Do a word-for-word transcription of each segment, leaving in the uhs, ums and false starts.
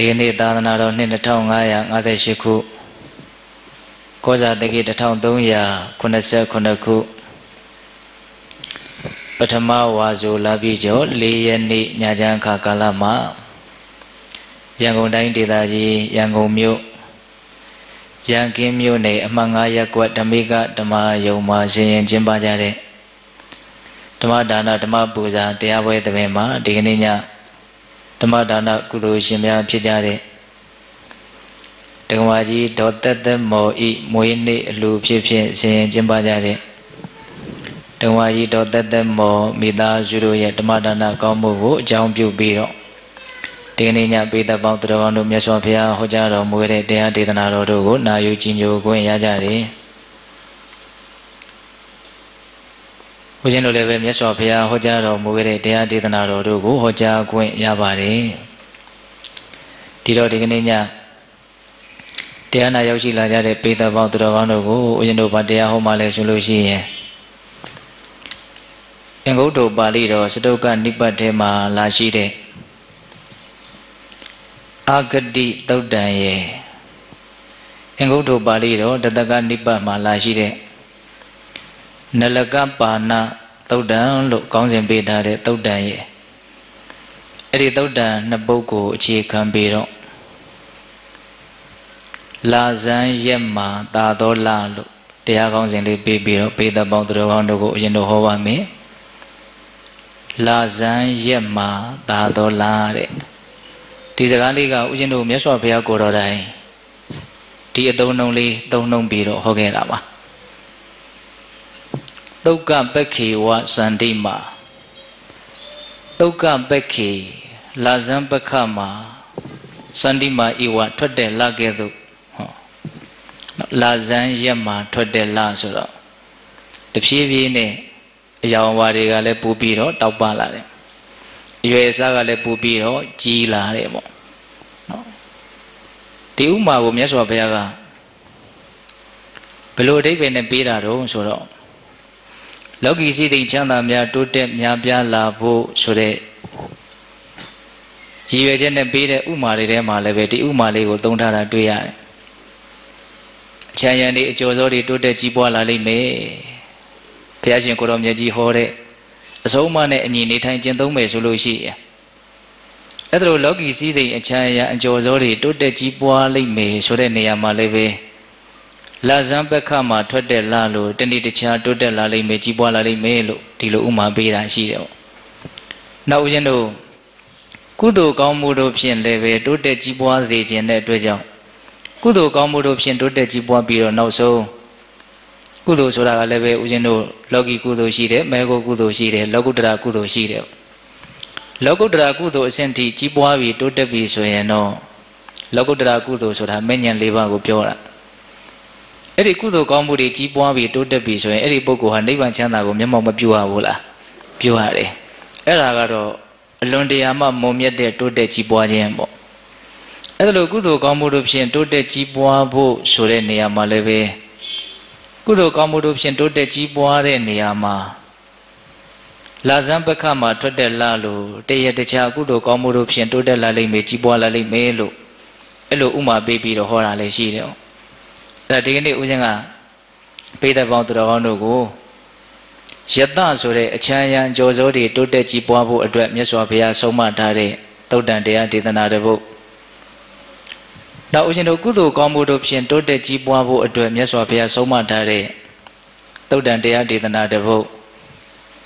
Dini Tadanaro Nina Taungaya Ngadeshiku Koza Diki Taungya Kunasa Kunaku Patama Wazu Labijo Liyani Nyajan Kakalama Yangon Dain Didaji Yangon Myu Yankin Myu Ne Mangaya Kuatamika Tama Yoma Zinyan Jimbajare Tama Dana Tama Buza Tiawe Tavema Digninya Tama dana kudu shimya pijare. Tengwaji dotet mo i muini lu pipin sin jimbajare. Tengwaji dotet mo mida juru ya tama dana kamu jam jubiro. Tengenya pita bangtro nu miaswapia hojaro muere dea ditanaro dogo na yu jinjo kuen yajare. Hujeno lebe miaswapia hojaro muere dea ditanaro dogo hoja kuen yabare. Tiro dikenenya dea na yausi lajare pita bangtro wanogo hujeno padea homale sulusiye. Engodo baliro sedoka nipadema lajire. Agadi taudan ye. Engodo baliro dadaga nipadema lajire. Nalaga pana taudan lu kaunsen beda de taudan ye. Eri taudan naboku cikan biro. Lazan yemma tado lalu dia kaunsen lebih biro beda bangtro kandoku jendo hawa me. Lazan yemma tado lalu. Di sekali kau jendo miaswa pihak korodai. Dia tahu nongli tahu nong biro hoge lama. Tukang peki wa sandima, tukang peki lazam pekama, sandima iwa tode lagi tu, lazam yama tode langsura. Tapi ini yang wari galah pupiro tau balare, yuesa galah pupiro cilare mo. Tiuma gumnya suapayaga, peluru bener piraro sura. Lagi sih tinggal namanya tuh tem nyambian labu sore. Jiwa jeneng bire umari deh malah beti umari itu dong darah tuya. Caya ni jozori tuh deh cipuan lali me. Biasa koromnya jihore. Semua ni ni ni tanya jeneng me solusi. Atau lagi sih tinggal caya jozori tuh deh cipuan lali me sore ni malah be. Lazam pekama tode lalu, tadi dicair tode lalai mejibu lalai melu di lu umah berasi leo. Nau jenu, kudu kamu dopsien leve tode jibu azijen le tujuh. Kudu kamu dopsien tode jibu biru nau so. Kudu sura leve ujenu logi kudu sire, mego kudu sire, lagu dera kudu sire. Lagu dera kudu senti jibu awi tode bisu eno. Lagu dera kudu sura menyan leva gupiora. Eri kudu kamu di cipuan itu debi soalnya eri bokuhan di bawah sana kamu memang berjuang bola, juang deh. Era kalau lonteh ama mami ada itu de cipuan je embo. Ada lo kudu kamu rupsen itu de cipuan bo sore ni ama lebe. Kudu kamu rupsen itu de cipuan re ni ama. Lazam pekama itu de lalu, teh teh cah kudu kamu rupsen itu de lalai me cipuan lalai melu. Elo umah baby rohora lesi leo. Tadi ni ujenga, pada waktu orang itu, jadang sore, cahaya jozori tu de cipuan bu adab miaswapia semua dari tu dan dia di tanah debu. Dah ujenga kudu kamu dopsien tu de cipuan bu adab miaswapia semua dari tu dan dia di tanah debu.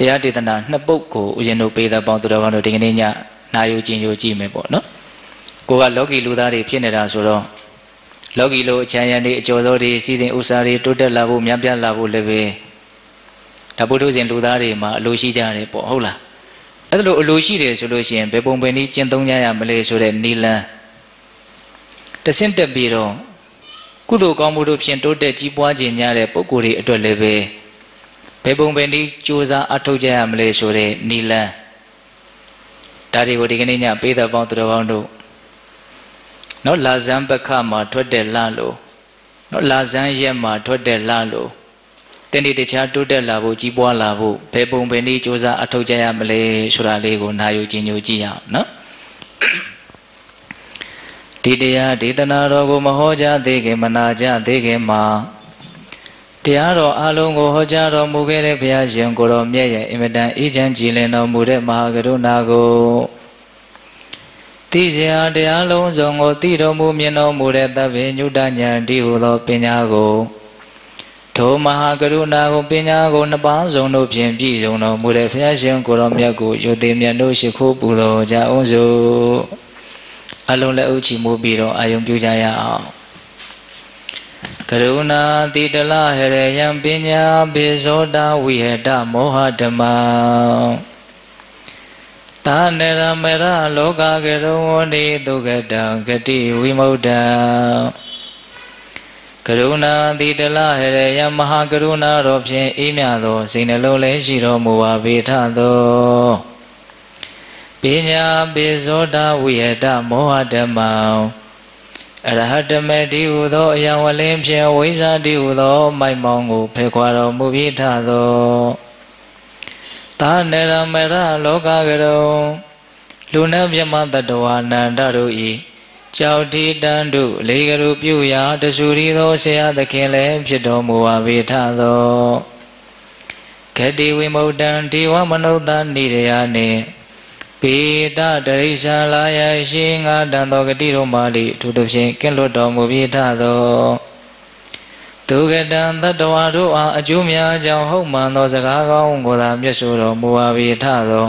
Dia di tanah nebukku ujenga pada waktu orang itu dengan niya nayujin yuji mebo, no? Kuat logi ludari pienera sura. Lagi lo cahaya ni jodori sini usari tuder labu miambian labu lebe. Tapi tu jen ludari ma lusi jari po hola. Atau lusi deh solusi yang pepung peni centongnya yang melay sura nila. Tersentuh biro. Kudu kamu tu centuder cipuan jenjare pukuri itu lebe. Pepung peni cuza atau jaya melay sura nila. Dari bodi kene nya peda bang tu bang tu. No lazam pekama tode lalu, no lazam yema tode lalu. Tadi dicair tode labu cipuan labu, pepung peni cuza atau jaya melay suralego nayu jinjujia, no? Didaya didana rogo mahoja deke manaja deke ma. Diaro alung hoja ro mugere biajian goro mieye imedan ijan jile no mure mahagaru nago. Tijia dialung zongo tiro mumieno mure tabe nyudanya diulo penyago. Do mahagaru nago penyago nabang zono pien pi zono mure biajian goro miago yodemiano shikubulo ja onzo. Alung le uci mubiro ayung pujaya karuna tidala here yang pinya bisoda wiheda moha dhamma tanera mera loka geruni dugada gati wimoda karuna tidala here yang maha karuna ropchen imyado sinelo le shiro muwa bethado Pinya bisoda wiheda moha dhamma arahatame diudo yang walim pien wisa diudo maimongu pekwaro mubithado tanera mera loka gero luna vyama tattwa anandaru i chauthi tandu legaru pyuya tasurido seya takin le phit do muwa bethado gati wimodan diwa manutta nirayane Beda dari salah ya singa dan toge di rumah di tutup singkin lu domu beda tuh. Tuge dan terdoa doa ajumia jauh mano sekarang gulam yasuro muwa beda tuh.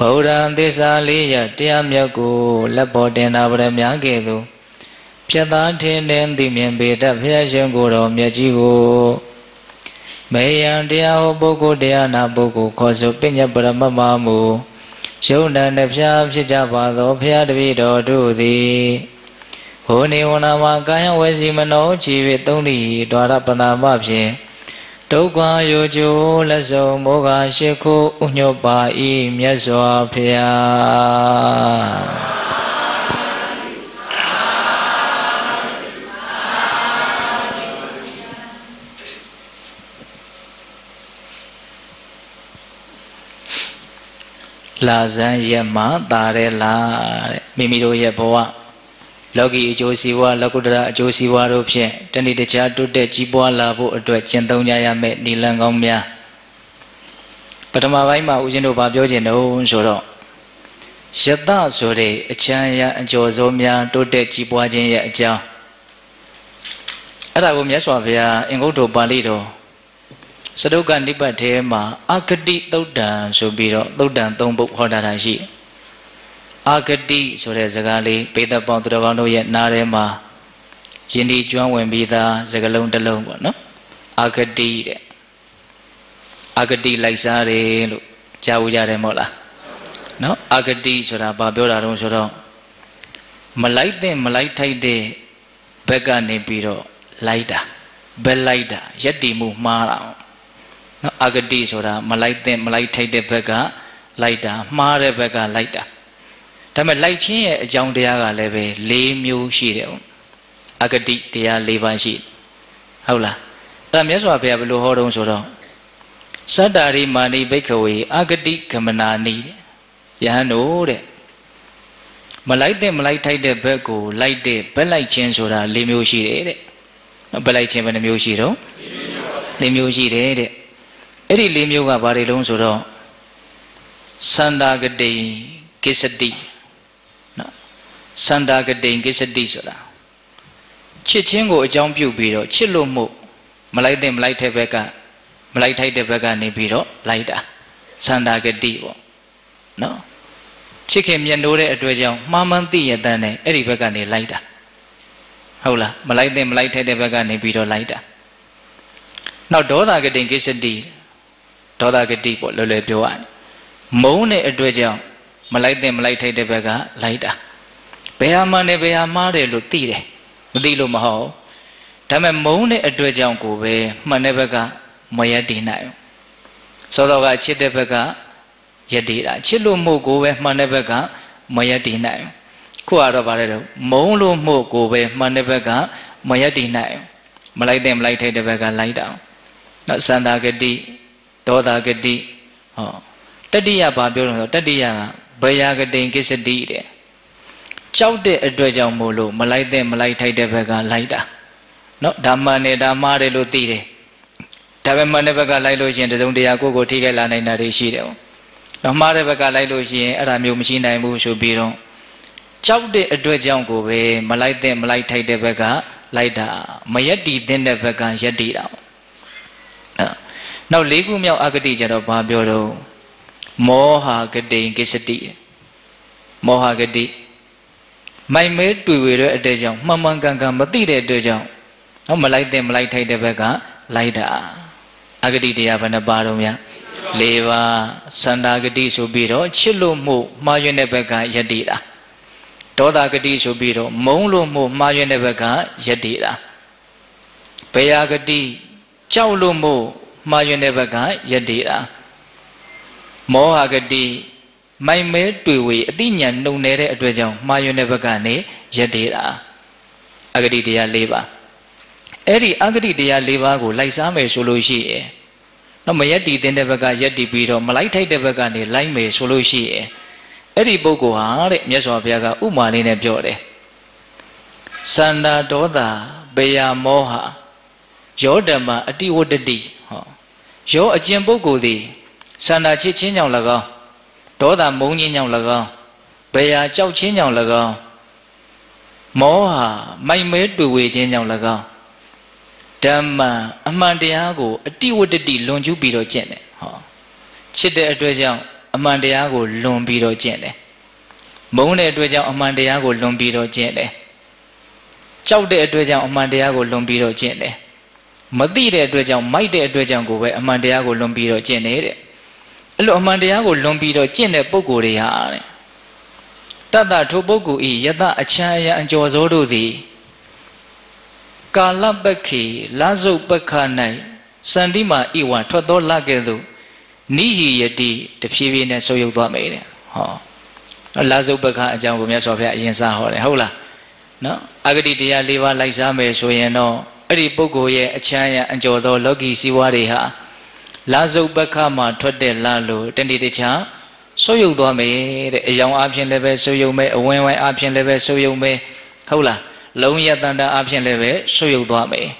Paudan tisali ya tiam ya ku lepotin abrem ya gitu. Pjatan tinen timien beda pia singgurom ya jigo. Bayang dia hoboku dia nabuku kosupinya beramamamu. Shounan nepsyam sijabado phyadvido dhudi Huni unama kaya wesi mano chivit tungdi dwarapana mapsi Tukwa yuju leso moga shikhu unyopa im yaswa phya Lazan yama tare la mimiro yaboa logi josiwa lakudra josiwa rupye tani de jadu de jiboa labo adwe jentonya yame nilangomya pertama ma ujino babyo jeno soro shata sore chanya josomya to de jiboa jen ya ja ada gomya swabya ingodo balido Sedukan di badema agadi taudan subiro taudan tombuk hodarashi agadi sore sekali peta pangtrawano ya narema jindi juang wembita segalung telung no agadi de agadi laisare lu jauh jare mola no agadi sora babyola rong sora malaite malaitai de bagane biro laida belaida jadi mu marang Agadi sora malai te malai thai de bega laida mare bega laida. Tapi lai chin jang dia ga lebe le myu shi de. Agadi dia le ban shi. Hau la. Ada mya swa phaya belu ho dong sora. Sattari mani bhikkhawe agadi gamanani. Yahan do de. Malai te malai thai de beg ko lai de belai chin sora le myu shi de. Belai chin ban myu shi do. Le myu shi de. Eri limyu ga bari long soro sanda gede kesedi, sanda gede kesedi sora. Cicinggo jang piu biro, cilumu malai dem malai tebeka, malai thai tebeka ni biro laida, sanda gede wo, no. Cikem yandore dua jang mamanti ya dana eri beka ni laida. Haulah malai dem malai thai tebeka ni biro laida. Nau doda gede kesedi. Doda gede pol lele biwan, mau ne dua jam, malai de malai thai de bega laida, behama ne behama re lu ti re, di lu mahau, tapi mau ne dua jam kuwe mana bega maya di nayo, saudara cie de bega jadi lah, cie lu mau kuwe mana bega maya di nayo, kuara barero mau lu mau kuwe mana bega maya di nayo, malai de malai thai de bega laida, nak sanda gede. Doda gede, oh, tadi ya babel, tadi ya bayar gede yang kesedi deh. jauh deh dua jauh mulu, melai deh melai thay deh baga lai dah, no dhamma ne dhamma re lo ti re, dhamma ne baga lai lo sih, ada jauh dia aku goti ke lanai nari sih deh, no mare baga lai lo sih, ada miu mesin dai mu subiro, jauh deh dua jauh gobe, melai deh melai thay deh baga lai dah, mayadi deh deh baga jadi dah, no legu miau agadi jero bahabioro, moha gede kesedi, moha gede mai me tuwe re de jang mamang gang gang mati de de jang no malai de malai thai de bak ga lai da agadi deya ban ba ro mya le ba sanda gadi so pi ro chit lo mu ma ywe ne bak ga yati da doda gadi so pi ro mong lo mu ma ywe ne bak ga yati da baya gadi chao lo mu ma ywe ne bak ga yati da moha gadi mai me tuwe ati nyan nong ne de atwe jang ma ywe ne bak ga ne yati da agadi deya le ba eri agadi deya le ba ko lai sa me so lo shi ye no ma yati tin de bak ga yati pi ro ma lai thai de bak ga ne lai me so lo shi ye eri pokko ha de myat swa bya ga upma le ne pyo de sanda doda beya moha yo dhamma ati wodati ho yo ajin pokko de sanda chit chin jang la ga doda mong yin yang laga, beya chao chin yang laga, moha mai me tuwe chin yang laga, dhamma amandiyago ati wadati lonju biro chene, chide atwe jang amandiyago lon biro chene, mongne atwe jang amandiyago lon biro chene, chao de atwe jang amandiyago lon biro chene, mati de atwe jang mai de atwe jang gowe amandiyago lon biro chene de. Lalu amandeya go lombi do cene pogo re ha ne, tata tho pogo i yata acaya anjo zodo di, kala baki lazo baka nai sandima iwan thodo lage do, nihi yadi tepiwi ne soyuk dua me ne, ha, lazo baka anjo go mian sope ayen sa ho ne, hola, no, agadi dia lewa laisa me soyen no, eri pogo ye acaya anjo do logi siwa re ha. Lazau baka ma thode lalu tendi techa soyuk dwa me de ayang a phin le be soyuk me awin wai a phin le be soyuk me hou la long ya tanda a phin le be soyuk dwa me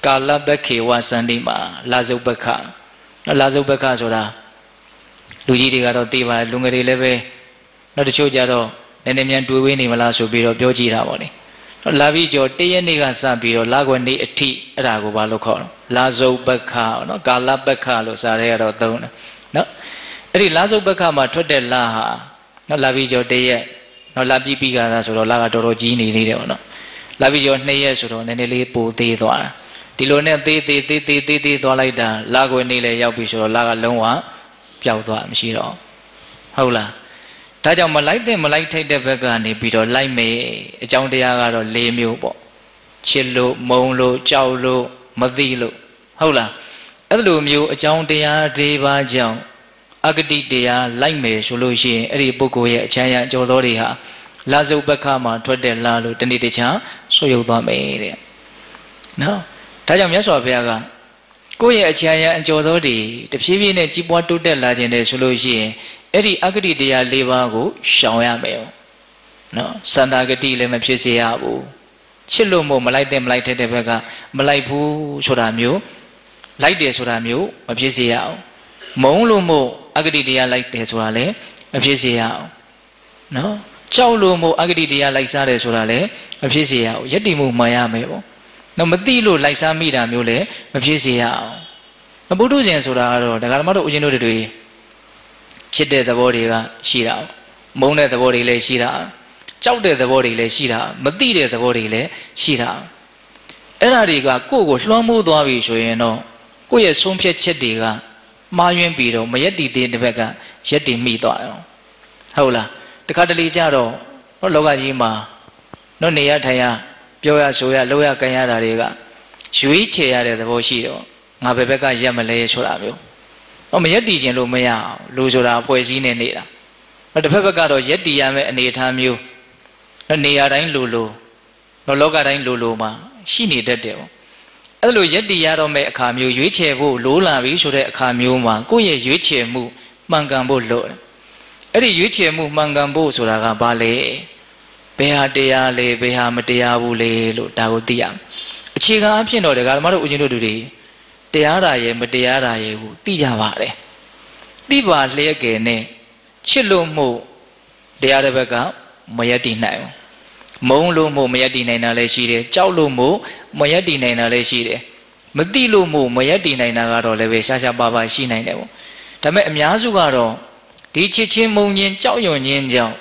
kala bakhe wa sandi ma lazau baka no lazau baka soda lu ji de ga do te ba lu ngare le be no tcho ja do ne ne myan twe we ni ma la so pi do pyo ji da ba ni no la bi jo te ye ni ga sa pi do la kwen ni athi ada ko ba lo kho lazau bakha no kala bakha lo sa re ya do no eri lazau bakha ma thot de la ha no la bi jo de ye no la pi pi ga da so do la ga do do ji ni ni de no la bi jo ni ye so do ne ne le po te twa da di lo ne te te te te te te twa lai da la ko ni le yauk pi so do la ga long wa pyaw twa ma shi do hou la da jaung ma lai de ma lai thai de bak ga ni pi do lai me a jaung de ya ga do le myo paw chit lo mong lo chao lo mati lo hou la elu myo ajang deya de ba jang agadi deya lai me so lo yin eri pokko ye achaya jaw do de ha lazau bakha ma thwat de la lo tani de cha soyuk dwa me de no da jaung myat swa phaya ga ko ye achaya jaw do de de phyi phyi ne ji pwa tot de la jin de so lo yin eri agadi deya le ba ko shawang ya me no sanda agadi le ma phit se ya bu chit lo mo ma lai de ma lai thai de ba ga ma lai bu so da myo lai de so da myo ma phit se ya mong lo mo agadi deya lai de so da le ma phit se ya no chao lo mo agadi deya lai sa de so da le ma phit se ya yatti mu man ya me bo no ma ti lo lai sa mi da myo le ma phit se ya no buttu sin so da ga do daga ma do ujin do de twe chit de thabo de ga shi da mong de thabo de le shi da jauh deh terbori le sihra, mati deh terbori le sihra. Enariga koko selama dua minggu ini no, kau yang sumpah cedega, majuin biru, menjadi deh mereka jadi mitoyo. Haulah, dekat dari jaro, no logaji ma, no niat hanya, biaya soya, loya kaya dariga, switch ya deh terbosio, ngapai mereka jam leh suramio. No menjadi jenlu maya, lu suram poesi nenek lah. No depan mereka do jadi jam nenek hamio. No niya rain lulu, no loga rain lulu ma, si ni dadeo. Alu jadi yaro me kamiu yuiche bu lula wisure kamiu ma, kuye yuiche mu mangambo lor. Eri yuiche mu mangambo suraga bale, beha dia le beha media bule lo tahu tiang. Jika apa sih nolak kalau malu ujian itu deh, tiada ya media raya itu tiada bahaya. Tiada lagi kene cilumu tiada baga mayadinayu, mau lumu mayadinayu lesire, jauh lumu mayadinayu lesire, mati lumu mayadinayu negara lebesar siapa bahasa negara. Tapi emnya juga ro, di cici mau nyen jauh nyen jauh.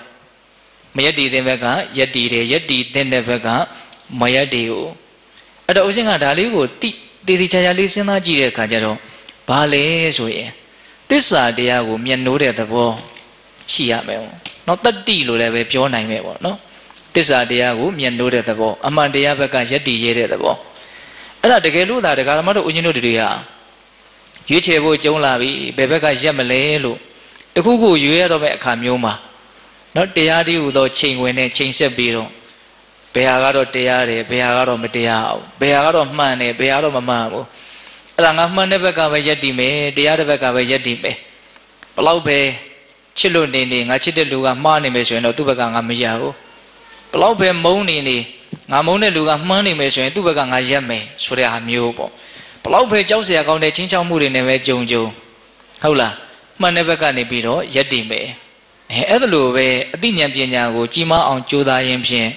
Maya di tembaga, ya di re, ya di tembaga, maya deo. Ada usin ada liu, ti ti ti caya liu na jire kajaro, balik soye. Tisa dia aku mianure tabo, siap meo. No tadi lu lebe pionai meo, no. Tisa dia aku mianure tabo, aman dia baga ya di jere tabo. Ada dekelu ada kalamaru unjunu dia. Yucebo jong labi, bebaga ya melelu. Dekuku yue robe kamioma. No tiari udah cingwene cingse biro, behagaro tiari, behagaro metiau, behagaro mana, behagaro mamamu. Langah mana berkah jadi me, tiari berkah jadi me. Pelau be, cilu nini ngaji deluga mana mesuin, itu berkah ngamijau. Pelau be mau nini ngamau deluga mana mesuin, itu berkah ngajam me, surya hamiu po. Pelau be jauh sih kau ne cincau muri ne mejungju, kaulah mana berkah ni biro jadi me. Itu loh, di nyampenya aku cuma orang jodoh yang sih,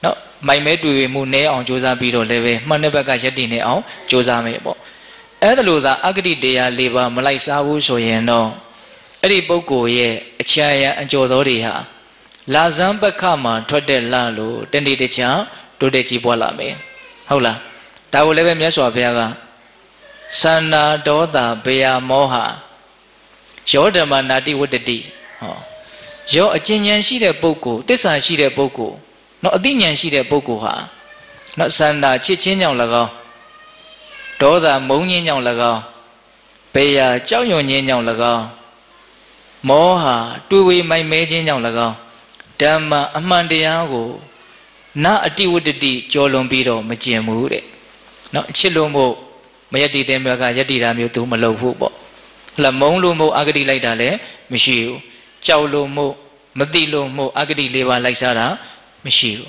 no, main main dua mune orang jodoh biru lewe, mana bagai jadi ni orang jodoh mebo. Itu loh, agri dia lewa Malaysia usoye no, ini buku ye, caya jodoh dia, lazam berkama terdekat lalu, dan di dekat terdekat cipuala me, hula, tahu lewe macam apa? Sana doda bea moha, jodoh mana di udadi. Jauh ajenyan sih dia buku, tesan sih dia buku, nak dinyan sih dia buku ha, nak sana cecenya laga, doa maunya laga, paya jauhnya laga, moha tuwi mai mejenya laga, dama aman dia aku, na ati udadi jolong biro macemu dek, nak cilumu menjadi tembaga jadi ramai tu melupu bo, lamong lumu agri lay dale misiu. Jauh lomo, mati lomo, agri lewa laisara, misiu.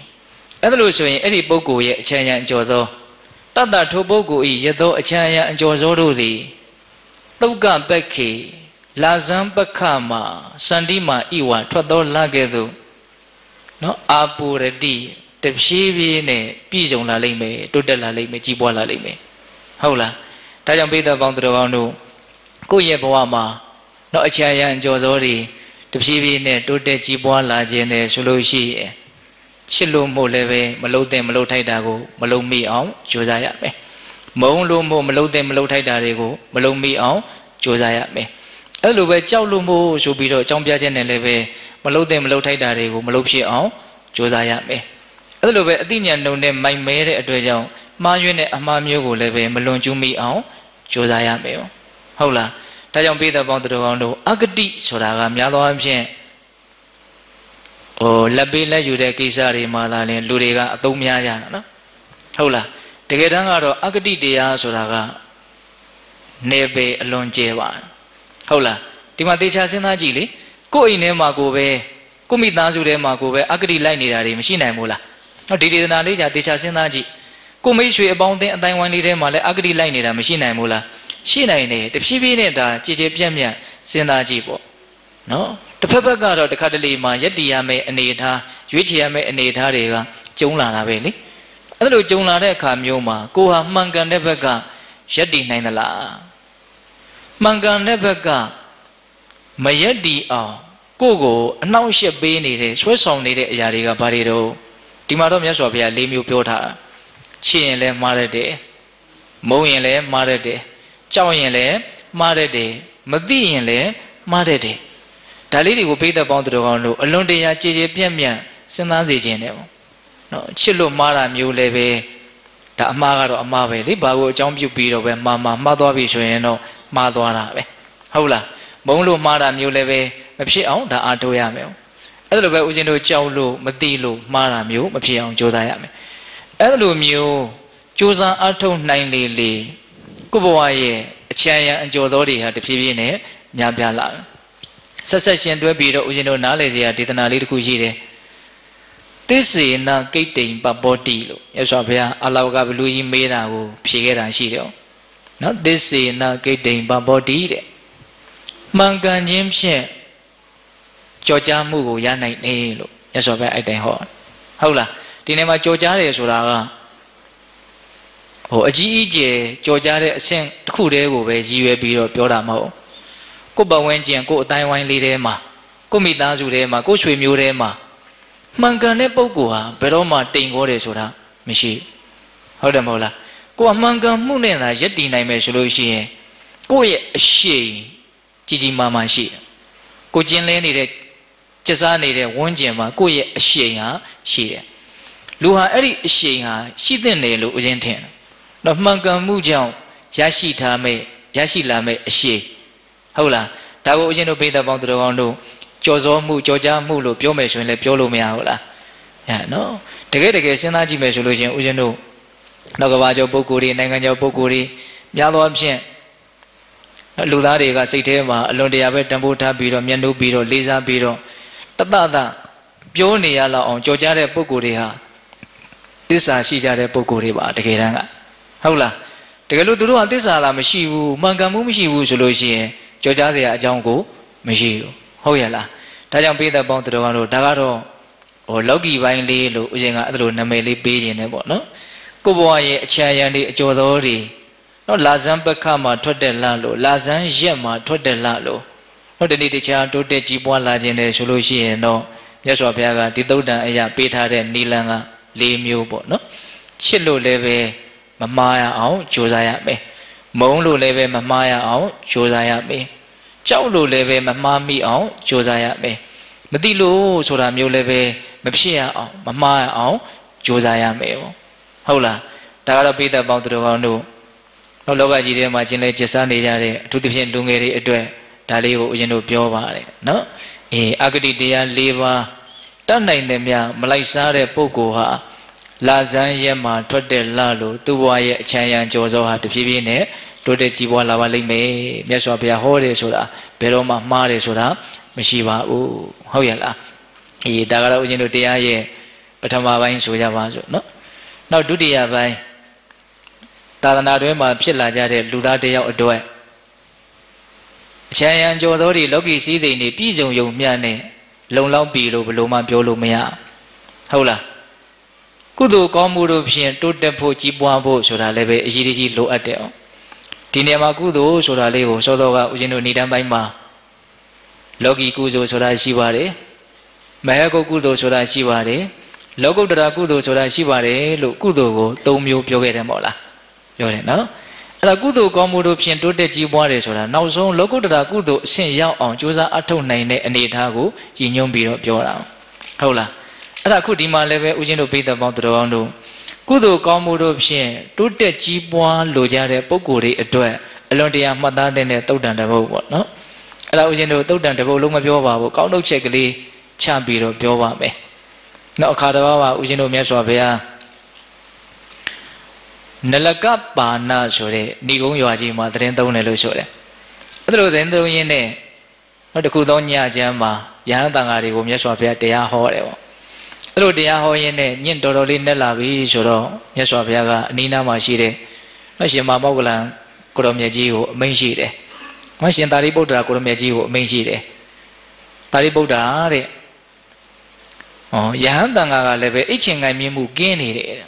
Ada lusuhnya, ini buku ye caya jodoh. Tanda tu buku iya tu caya jodoh rudi. Tukang beki, lazam berkama, sandima iwa, tuado lagi tu. No, abu redi, tepsibi ne, pijong lalai me, tudal lalai me, cibu lalai me. Haulah, tajam beda bang terawanu, kuye bawa ma, no caya jodoh rudi. Tepsibi ne, tude cipuan laje ne, solusi. Cilum boleh, melau tem melau thay dago, melau mi aw, juzaya me. Mau lumo melau tem melau thay dago, melau mi aw, juzaya me. Alu be ciao lumo subiro, ciao biasa ne lebe, melau tem melau thay dago, melau si aw, juzaya me. Alu be adinya nune main mere adu jauh, maju ne amamiu go lebe, melau cumi aw, juzaya me. Haulah. Tajam beda bantu orang tu. Agdi suragam yang doa macam, oh lebih lah jual kisah di mana ni, luriga atau mianya, na, hula. Terkadang ada agdi dia suragam, nebe loncewan, hula. Di mana cahaya naji le, ko ini magu be, ko mitna jual magu be, agdi lain ni dari macam ni mula. Di di sana ni cahaya naji, ko mesyuarat bantu Taiwan ni dari mana agdi lain ni dari macam ni mula. Siapa ini? Tapi ini dah cicipnya senarai bo, no? Tapi bagaimana dekat lima jadi ame ini dah, cuci ame ini dah reka jumlah apa ni? Aduh jumlah reka mioma, kuah mangan reka jadi nain lah, mangan reka menjadi ah, kugo nausia bini re, suasana re jadi reka bariru, di mana dia suapnya limiu piota, cien le marade, mauin le marade. Jauh yang le, mara de, mati yang le, mara de. Dalil itu beda bantu orang tu. Alun dia cije piamnya senansi jenew. No, cilu mara miu lebe, tak magar ama be. Di bagu jambu biru be, mama madu abisuen no, madu ana be. Haulah, bunglu mara miu lebe, mesti awak dah ada ya me. Aduh be ujian tu jauh lu, mati lu, mara miu mesti awak jodoh ya me. Aduh miu, jodoh atau nain lili. Kubuaya caya jodoh dia tepsibi ne nyambian lah. Sesat yang dua biru ujian orang nale dia di tanah lirik uji deh. Tisena kaiting papoti lo, ya soalnya Allah kabelui mena wo psikera siro, no tisena kaiting papoti de, maka jemse cocamu go ya naik nih lo, ya soalnya ada hal, haulah, di nama coca de suraga, oh aji je coca de sen kude go be jiwe biro piola mau, ko bawen jeng ko Taiwan lire ma, ko mita sure ma, ko swimyu re ma. Mangkane pokoknya beroma tinggal sudah misi, udah mau lah. Kau mangkang mune lah jadi naik mesulosiye. Kau ya sih, cici mama sih. Kau jenle ni dek, jasa ni dek wonjen mah. Kau ya sih ya sih. Luha eri sih ya sih dene lu jenten. Nah mangkang mujau ya sih thame ya sih lame sih. Haulah, tahu jenu beda bantu orang tu. Jodohmu, jodohmu lo, biar mesu le, biar lo meyahu lah. Ya, no. Deket-deket senarai mesu lo sih, ujian lo. Naga wajah bukuri, nengan jauh bukuri. Mialu absen. Luda deka sihte mah, lude abe tembu tha biro, mianu biro, liza biro. Tata tata, biar ni ya lah, jodoh le bukuri ha. Tisa si jare bukuri ba, deketan ga. Haulah. Deket lu dulu antis ala mesiu, mangkamu mesiu solo sih. Jodoh dia jangku mesiu. Oh ya lah. Tajam beda bang terus orang Dagaro, oh logi bain lelu, jangan terus nama lebih je nebo, no. Kubuah ye caya ni jodohri, no lazan berkama terdel lalu, lazan jema terdel lalu. No dini dicah tu dicipuan lazan le solusi no. Ya so biaga di tu dah ya beda le nilanga lemiu bo, no. Cilu lebe mama ya aw juzaya me, mulu lebe mama ya aw juzaya me. Jauh lu lebe memahami aw juzaya me, mesti lu suram yo lebe membiaya aw memahami aw juzaya me. Haulah, dah kalau beda bantu orang tu, kalau lagi dia macam ni jasa ni jadi, tu tiap-tiap dungeri itu, dah lewo jenuh biawah le, no? Eh, agak dia lewa, dan lain demikian Malaysia le pokoha, lazan yang mahu terlalu tu buaya caya jodoh hati sini ne. Tode jiwa lawali me, biasa biasa hore sura, beroma mare sura, mesiwa u, hoyala. I dagara ujian tu dia ye, pertama bain suja basu, no. Nau tu dia bain, tadana dua macam sila jadi luda dia dua. Saya yang jodoh di logi sih ini bijung yumnya ne, longlau biru beluma biru meya, hola. Kudu kamu tu sih tu tempo jiwa bo sura lebe jiri jiri lu ada. Tindak aku tu sudah lewo, saudara ujian ni dah baik mah. Logi aku tu sudah siwa le, maya aku tu sudah siwa le, logo dera aku tu sudah siwa le, lo aku tu tomio pioge dah mula, pioge, no? Aku tu kamu tu pesen tu deh jiwa le sudah, nausong logo dera aku tu senjau on juza atau naik naik ni dah aku jinjung biru pioge, haulah. Aku di malam ujian tu beda bantu orang tu. Kudu kamu tu pesen, tu deh jiwa loja deh pukuri itu, elok dia mata dene tahu dan dapat buat, no? Kalau ujian tu tahu dan dapat lu mabiwa bawa, kau tu cek li campiro biwa me. Nak kata bawa ujian tu macam apa ya? Nelaga panah sore, ni kong yuaji mata dene tahu nelaga sore. Terus dene tu ujian ni, ada kudonya aja mah, jangan tangari kau macam apa dia hore. Lalu dia hoye ni, ni dorolin ni labi sura, ni suapiaga ni nama si de, masih mama gulang kurum yajiu mengsi de, masih tari boda kurum yajiu mengsi de, tari boda de, oh, yang tengah lebe icing kami mungkin ni de,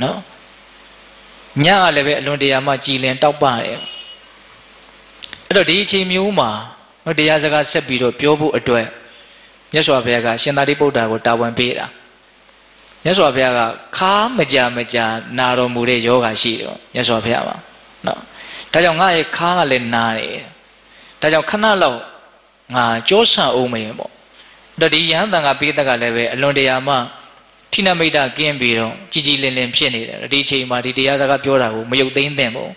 no, nyang lebe lalu dia macam cilen taupan de, lalu dia icing miuma, lalu dia sekarang sebiro piobu adua. Yang suapiaga sendiri bodoh aku tawan beda. Yang suapiaga kam meja meja naro mure joga siro. Yang suapiaga, no. Tajau ngai kam le nari. Tajau kena lau ngai josa umai mo. Dari yang tengah beda galebe londe ama tina meja game biro cici lelem sini. Dari ciri mari dia tengah biola aku meyuk tin demo.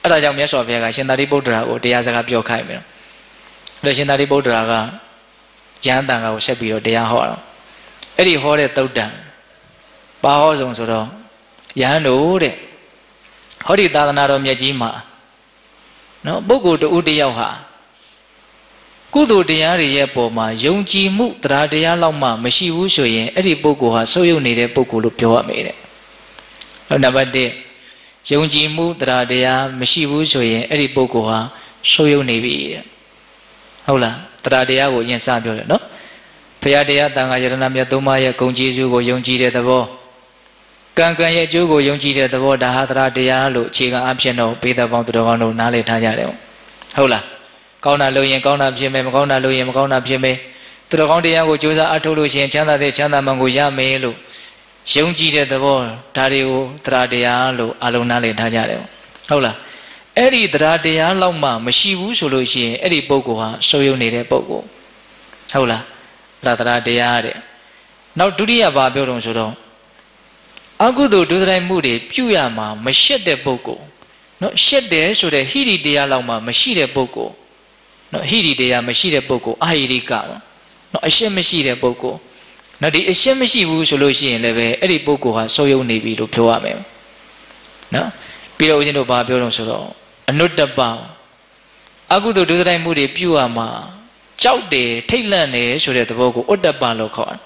Ada jauh yang suapiaga sendiri bodoh aku dia tengah biokai mero. Dari sendiri bodoh aku jangan tangga usah biru dia hor, ini hor itu dah, bahau sungsuroh, jangan udah, hari tanah ramya jima, no buku tu udah jauh ha, Kudu dia riya poma, yongji mu terhadaya lama, masih usuye, eri bogo haso yoni re bogo lupioa mere. Lona bade, yongji mu terhadaya masih usuye, eri bogo ha, soyoni bi. Hola, terhadaya wo yen sabio, no? Peyadaya tanga jarana mia toma ya kongji zugo yongji re tabo. Kangkang ya zugo yongji re tabo, dah terhadaya lo, ciga amsiano, peda bang tudogan lo, nale tanya le. Hola. Kau na lu yang kau na bjeme, kau na lu yang kau na bjeme. Tuh kau dia aku coba atu lu sih, canda deh canda mengguya melu. Siungji deh tuh, dari u terada lu alun nale thaja deh. Kau lah, eri terada lama masih busulu sih, eri bogo ha, soyoni deh bogo. Kau lah, terada deh. Nau dunia babi orang suruh. Aku tu dunia muda, punya mah masih deh bogo. No, masih deh suruh hiri dia lama masih deh bogo. No hiri dia masih ada pokok, ahiri kau. No esem masih ada pokok. Nadi esem masih bu solusi yang lebih. Eri pokok ha soyoni biru tua mem. No bila ujian doa belum solo. Anut dabau. Aku tu duduk dalam murid pua ma. Jauh deh, Thailand eh sudah terpokok. Udabau lokal.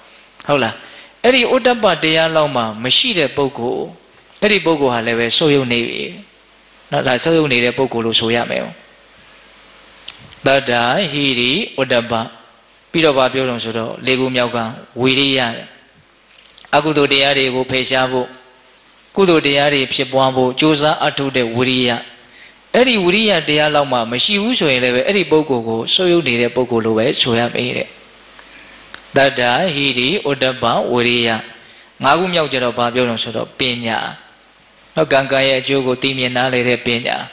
Haulah. Eri udabau dia lama masih ada pokok. Eri pokok ha lebih soyoni. No dah soyoni ada pokok lu soya mem. Tada hiri udaba, pira babi orang suruh legu miaga wiriya. Aku tu dia legu pesabu, aku tu dia legu sebuabu, josa atu de wiriya. Eri wiriya dia lama masih usoi lewe, eri bogogo soyu dia bogogo lewe soya mere. Tada hiri udaba wiriya, ngaku miaga babi orang suruh penya. No gangkaya jogo timena lele penya.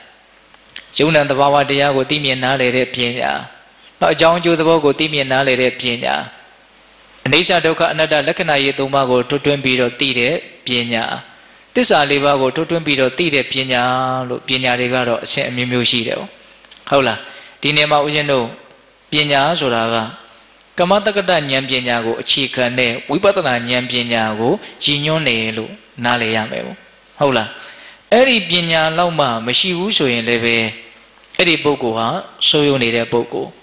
Jangan terbawa dia go timian nale repenya. Nak jauh jauh terbawa go timian nale repenya. Nisa doka nada lakanai itu mago tujuan biru tiri repenya. Tisa liba go tujuan biru tiri repenya. Lo repenya dekaro semimiusi deo. Kaulah di nema ujeno repenya suraga. Kamata kada nyam repenya go cikane. Wibatan nyam repenya go jinyone lo nale yameu. Kaulah. Eri binya lama masih usuin lebe. Eri bogo ha soyoni le bogo.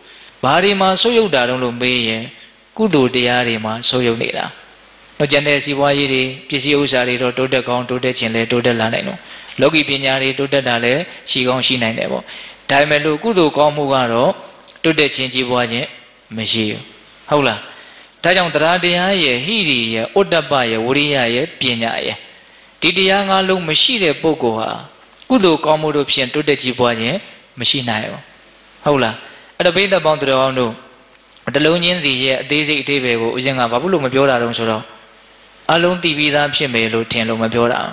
Bahari ma soyu darung lumbeye. Kudu diari ma soyoni la. No janda siwa yiri pisi usari ro toda kong toda chenle toda lane no. Logi binya ri toda dale si kong si nai nebo. Dai melu kudu kong muga ro toda chenji buaje masih. Haulah. Tajang terada ye hiri ye odaba ye uriya ye binya ye. Dia ngalung masih ada bogoha, kudu kamu tu pesen tu dah jibuanya masih naik. Haulah, ada benda bantu orang tu. Ada launyen dia, dia seperti bego, ujian apa pun lu membiarkan orang surau. Alun tibi dalam pesen belu, tiang lu membiarkan.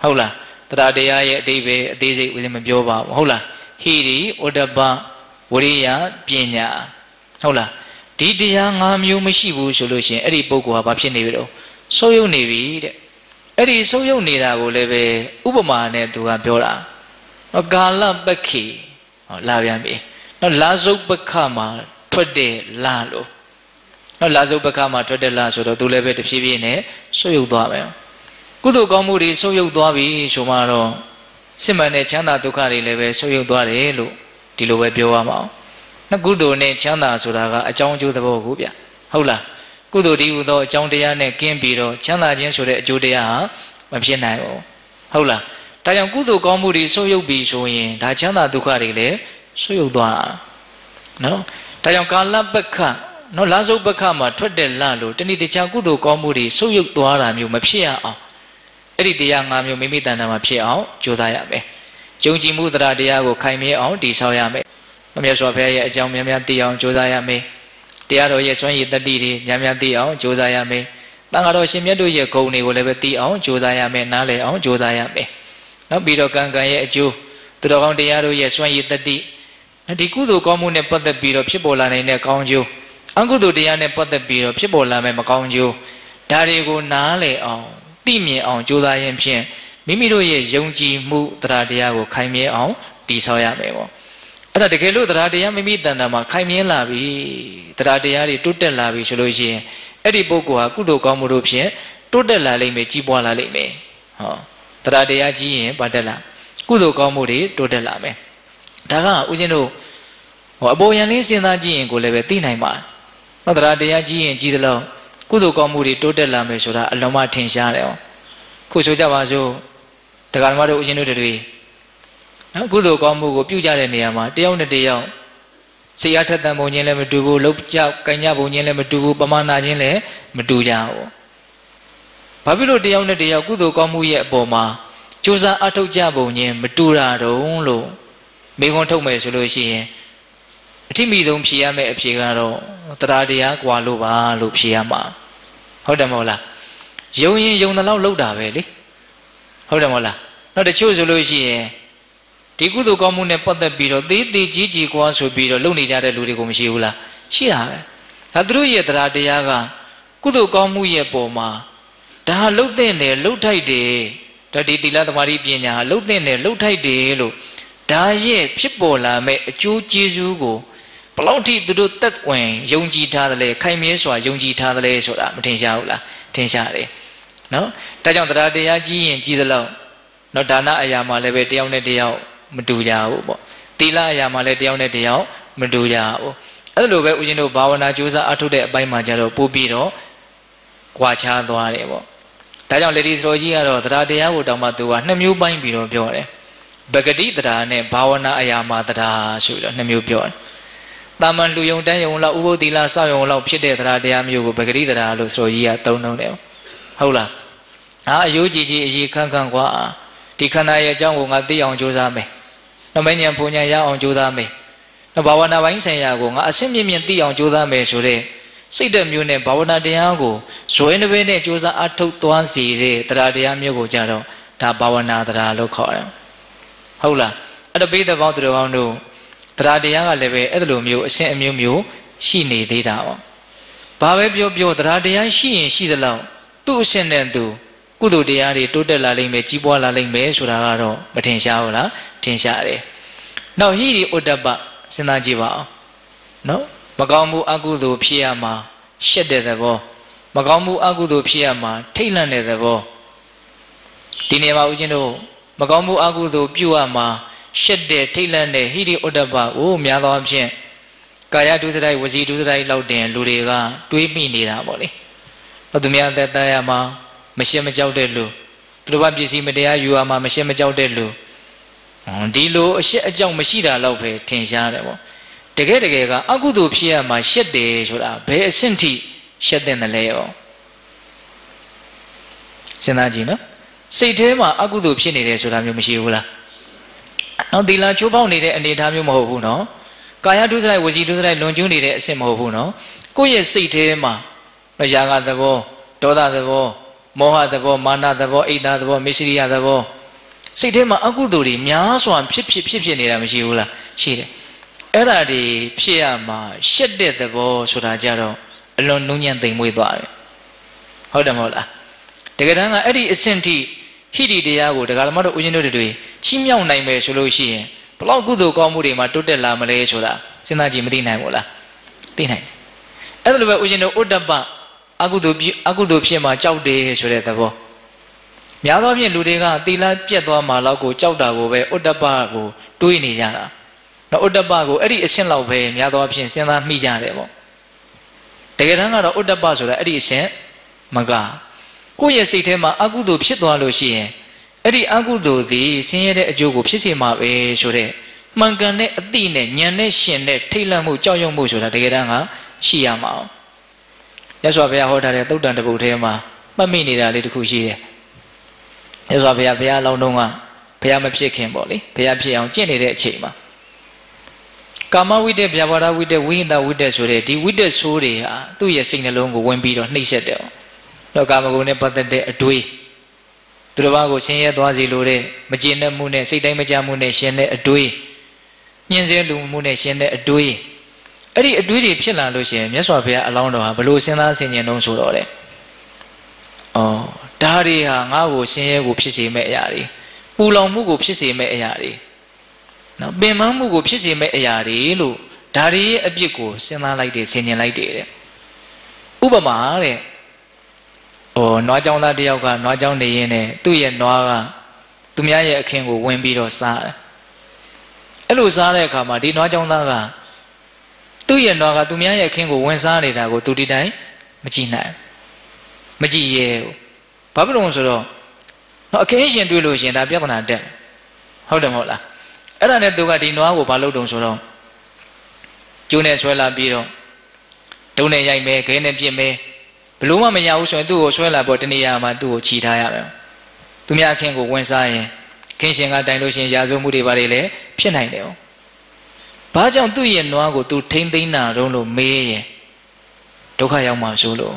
Haulah, terada dia dia dia seperti ujian membiarkan. Haulah, hiri, odaba, uriya, pienya. Haulah, dia ngamyu masih buat solusi. Eri bogoha pesen ni belu, soyu ni belu. Eri soyong ni dah golebe ubamane tuan biola, no galam baki, no lawyami, no lazuk bakama terde lalu, no lazuk bakama terde lalu tu tu lebe tepsibi ne soyong doa meo. Kudu kamu di soyong doa bi sumaro, semane canda tu kali lebe soyong doa lelu di luar biola mao. No kudu ne canda suraga acang juta boku biar, haulah. Kudu diudo jauh dia ne kembiro, canda jen sudah jauh dia, macam nayo. Haulah, tajang kudu kamu di soyu bisuin, dah canda dukari le, soyu doa. No, tajang kalah baka, no lazuk baka mat terdel lalu. Jadi dijang kudu kamu di soyu doa ramu macam apa? Eri dia ngamu mimita nama macam apa? Jauh dia me, jauh jimu terada aku kai me aku di saya me, macam suapaya jauh macam tiang jauh dia me. Dia doa ye suami terdiri, nyamnya tiaw jodoh ayam. Tangan doa semia doa ye kau ni boleh bertiaw jodoh ayam, nale aw jodoh ayam. Nabi doakan gaya jodoh, tu doakan dia doa ye suami terdiri. Nanti kudu kamu ni pada birap si bola ni ni kau jodoh. Angku tu dia ni pada birap si bola ni makau jodoh. Dari ku nale aw, timnya aw jodoh ayam sih. Mimi doa ye jungji mu terada ku kai mie aw tisau ayam. Ada dekelu terada yang mimida nama kai mielabi terada yang di tutel labi solusi. Eri bogo aku tu kamu rupsi tutel lalai me cibuan lalai me. Terada yang jie pada lah. Kudu kamu di tutel lame. Daga ujianu Timi dong psia me psia ro taradia kwa lo ba lo psia ma hoda mola yong yin yong na lao lo da be le hoda mola no de chu so lo yin di ku do kaw mu ne pat tat pi ro te te ji ji kwa so pi ro lo ni ja de lu de ko msi hu la shi da be da tu ru ye taradia ga ku do kaw mu ye paw ma da lo tin ne lo thai de da di tila tamari panya ha lo tin ne lo thai de lo da ye phit paw la me a chu ji su ko Pelauti duduk tak weng, yongji tadale, kai mieswa, yongji tadale, soda, mtensha ula, tensha re. No, tajang tadade ya ji, ji dalau, no dana ayama lebe diau ne diau, medu jau, bo, tila ayama le diau ne diau, medu jau. Alu be ujinu bawana juza atu de bai majaro, pubiro, kwacha doare bo. Tajang ledi soji aro, tadade ya wo damatuwa, nemu bai biro biore. Bagadi tadane, bawana ayama tadasu, nemu biore. Taman lu yang dan yang la ubo di la sa yang la psi de tra de am yu go bagri tra lu so yi a tau nong de hau la a yu ji ji yi kan kan kwa a di khana ye chang go nga ti aung chu sa me no mai nyan phu nyan ya aung chu sa me no bhawana bain sain ya go nga a sin myin myin ti aung chu sa me so de sait de myu ne bhawana tayang go zwain de be ne chu sa a thau twan si de tra de am yu go ja do da bhawana tra lo khaw de hau la a de be de baw de baw no Tradea lebe edlumio, sent mumio, she needed out. Babio bio tradea, she and she the law. Two send and do. Kudu deari, total la lime, chiboa la lime, suraro, matinsaola, tinsare. Now he odaba, senajiva. No? Magamu agudo piama, shed the bo. Magamu agudo piama, tailor the bo. Dinema usino. Magamu agudo piama. Shedde Thailand de hiri odaba o mya taw phin kaya dusarai wasi dusarai law tin lu de ga twei mi ni da paw le no tu mya tat ta ya ma ma shin ma jaw de lu tu do ba pisi ma tia yu ya ma ma shin ma jaw de lu di lu a shin a jaw ma shi da law phe tin sha de paw de kae de kae ga akudo phi ya ma shedde so da bae a sin thi shed tin de le yo sin na ji no sait the ma akudo phin ni de so da myo ma shi hu la No di la chupau ni de ni tham yu ma ho bu no kaya du sai wasi du sai lon chu ni de a sin ma ho bu no ko ye sait the ma no ya ga the bo doda the bo moha the bo mana the bo aita the bo misriya the bo sait the ma akudo ri mya swan phit phit phit phit ni da ma shi hu la shi de a da di phit ya ma shet de the bo so da ja do a lon nung nyan tain mwe twa be hot da ma la de ka dan ga a di a sin thi Hidi dia go daga lama do ujin do de twi chi myaung nai me so lo shi yin balaw kudo kaw mu de ma tot tet la ma le so da sin na ji ma ti nai mo la ti nai a lo ba ujin do oddappa akudo akudo phit ma chaw de so de thabo mya taw phit lu de ga tila pyet twa ma law ko chaw da go be oddappa ko twei ni ja da no oddappa ko a di a sin law be mya taw phit sin na mi ja de paw de ka dan ga do oddappa so da a di a sin ma ga Ku ye sait the ma akudo phit twa lo shi yin a di akudo thi sin ye de a chou ko phit si ma be so de man kan ne a ti ne nyan ne shin ne thai lan mu chaw yong mu so da de ka dan ga shi ya ma aw yat swa phaya ho tha de taut tan de bou the ma pat mi ni da le takhu shi de yat swa phaya phaya law dong ga phaya ma phit khin paw le phaya phit aung chin ni de a chain ma kama witte vyapara witte winda witte so de di witte so de ha tu ye sait na long ko win pi do hnai set de No kamago ne patat de a twi Truba go sin ye twa si lo de majin ne mu ne sait tai ma cha mu ne shin ne a twi nyin sin lu mu ne shin ne a twi a di a twi ri phit la lo shin myat swa phaya a law do ha balo sin tha sin nyin dong so do de Oh da ri ha nga go sin ye go phit si me a ya ri pu law mu go phit si me a ya ri No pin man mu go phit si me a ya ri lo da ri ye a phit ko sin tha lai de sin nyin lai de de Upama de Oh, no jang da de yauk ga no jang ne yin ne tu ye no ga tu mya ye akhin ko win pi do sa. Ai lo sa de kha ma di no jang da ga tu yang doa tu miaya kengu wensa ni dah, tu di dah macam mana? Macam ye, bapak orang suruh. Nak kencing dulu sih, tapi aku nak ada. How dah mula? Ada ni tu kat di doa aku balu orang suruh. June suela biru, tu ni yang me, kene je me. Belum ada yang usah tu suela buat ni yang mana tu cita ya. Tu miaya kengu wensa ye, kencing kat dulu sih jazum muri balik le, pianai le. Baca untuk yang nuang itu tinggi na, rolo meh, doka yang masuk lo,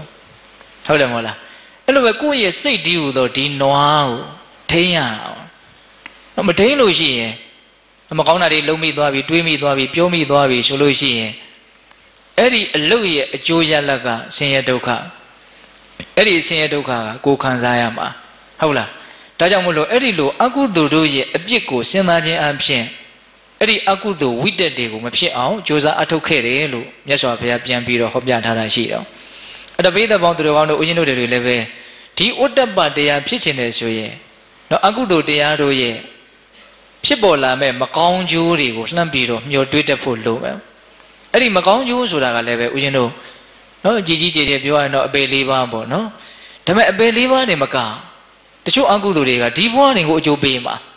tahu tak mula? Elu aku ye sedih tu di nuang, tengah, nama tengah lo sih, nama kau nari lumi dua bi, dua mi dua bi, pio mi dua bi, solo sih, eri elu ye jujur laga, seni doka, eri seni doka, kau kan saya mah, tahu lah? Taja mula eri lo aku dulu ye abjiku senarai absen. Eri aku tu widad dego, macam apa? Josa atau kere lu, ya so apa? Jangan biru, hobi ada nasi lu. Ada benda bang tu orang tu ujin tu dulu lebe. Di otak badai apa sih jenis tu ye? No aku tu dia tu ye. Si bola me macam juri gos, lam biru, yo tweet full lu. Eri macam juri sudah lebe ujin tu. No jiji jiji biar no beli bambu, no. Tapi beli bambu ni macam. Tapi aku tu dia, di bawah ni gua jubi mah.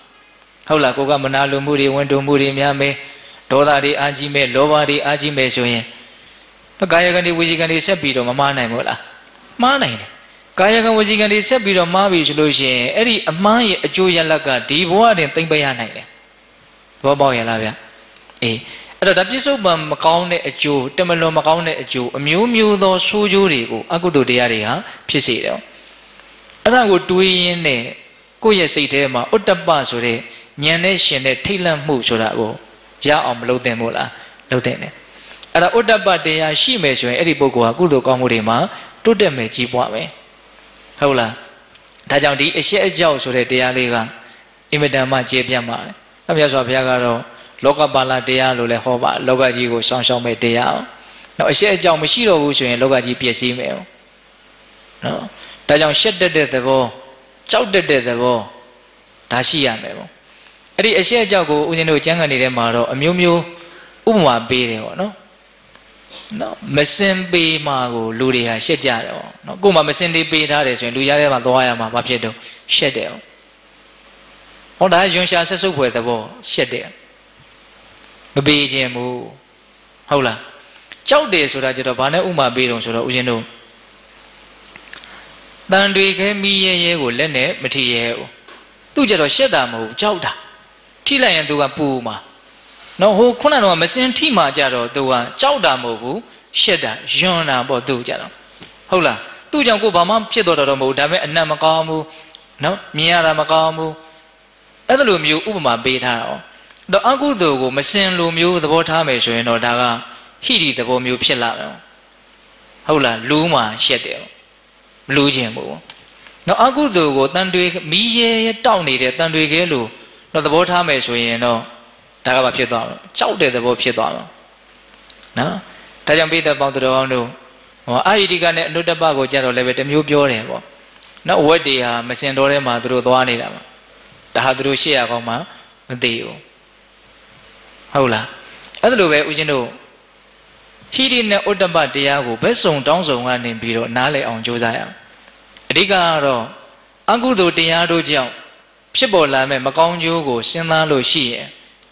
Haulah kau kan menalu muri, wendu muri, miami, doa di aji me, loba di aji me soye. Kaya kan di wujikan di sebiro, mana mula, mana ini? Kaya kan wujikan di sebiro, mawi solusi. Eri mawi jual laga di bawah ni tengah bayar ni. Bawa bawa ya lah ya. Eh, ada tapi sebab macam ni jual, temelom macam ni jual, miu miu do sujuri aku, aku tu dia ni ha, pesisir. Ada aku tuin ni, kau yang sedih mah, udah pasure. Nyane sini tilam mu surat aku, jauh meluteh mula, luteh ni. Ada udah badai si mesuai, eri buku aku tu kamu dema, tu dema cipu aku. Kau lah, dah jauh di, esok jauh surat dia lekang, ini dah macam je macam. Kami asal biarkan lokal bala dia luleh hoba, lokal jigo sang-sang me dia. No esok jauh mesti logo suai, lokal jigo biasa me. No, dah jauh sedar deh tebo, jauh deh tebo, dah siapa me. Eri esok jago ujian tu jangan ni remaro, miu miu umwa beri, no, no mesin beri mago luri ha sejar, no, gua mesin di beri dah esok luri ada macam doa ya macam apa je tu, sedih. Orang dah jual jasa suku itu boh sedih, beri je mu, haulah, jauh deh surat je tu, bahana umwa beri orang surat ujian tu. Dan dua ke miye ye gula ne mesti ye, tu je tu sedar mu jauh dah. Tiada yang tuan puma, no hukum anu mesin timah jaro tuan cawda mahu sedar jana bodoh jaro, hula tu jangan ku bawa macam dora mahu dah mana makamu, no miara makamu, ada lumiu ubah beda, do aku tu ku mesin lumiu tu boleh hamil so eno daga hiri tu boleh miu pelak, hula luma sedar, lujem mahu, no aku tu ku tanduik miye tau ni de tanduik elu. No tu boleh hamil soalnya, no, dah kau baca doa, jauh deh tu boleh baca doa, no, dah jangan beda bantu orang tu, oh, ayi di kanan tu dah bagus jalan lewat demi upyor ni, no, no wadiah mesin doa mah tu doa ni lah, dah tu siapa kau mah, dia, haulah, ada luar ujian tu, hari ni udah baca dia aku besong dongsongan ni biru, nale orang juzaya, di kanan aku tu dia tu jauh. Sebola me macam juga senang losi,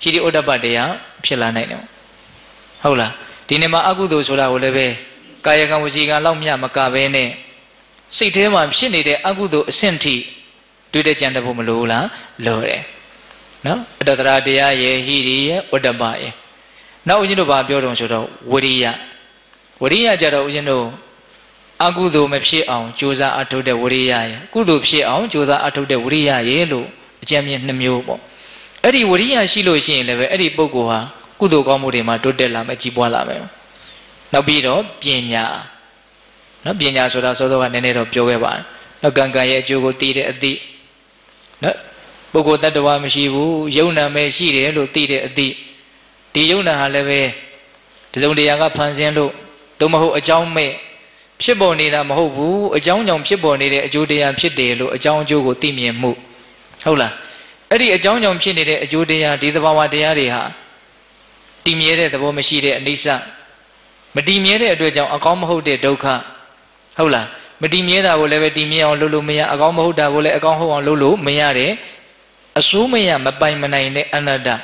kiri udah badaya pelan aja. Haulah, di ni mak aku tu sudah ulebe, kaya kamu jika laumnya makabene, sedih macam sini deh aku tu senti, tu deh janda pemelulah lore. No, ada teradaya ye kiri udah baye. No ujinu babi orang sudah wariya, wariya jara ujinu. Aku tu mesti awam, cuza atau de wariya. Aku tu mesti awam, cuza atau de wariya. Yelu, jamnya nemu bo. Eri wariya silo sih lewe. Eri bokuha. Aku tu kamu dema tu de lama cibuah lama. Nabi ro biennya. Nabi biennya sura sura nenek ro joge ban. Nabi gangaya jogo tiri adi. Nabi bokuh tak doa mesti bu. Jauh nama sih le lo tiri adi. Tijauh nama lewe. Tijauh dia agak panjang lo. Tu mahu jauh me. Siapa ni nama hubu? Jauh jauh siapa ni dek judean siapa dek? Jauh jauh ko timnya mu. Haulah. Eri jauh jauh siapa ni dek judean di tempat dia dia ha. Timnya dek tempat mesti dek nisa. Medimere dua jam akau mau deh doka, hula. Medimere boleh medimere orang lulu meja akau mau dah boleh akau orang lulu meja re. Asu meja mabai mana ini anada.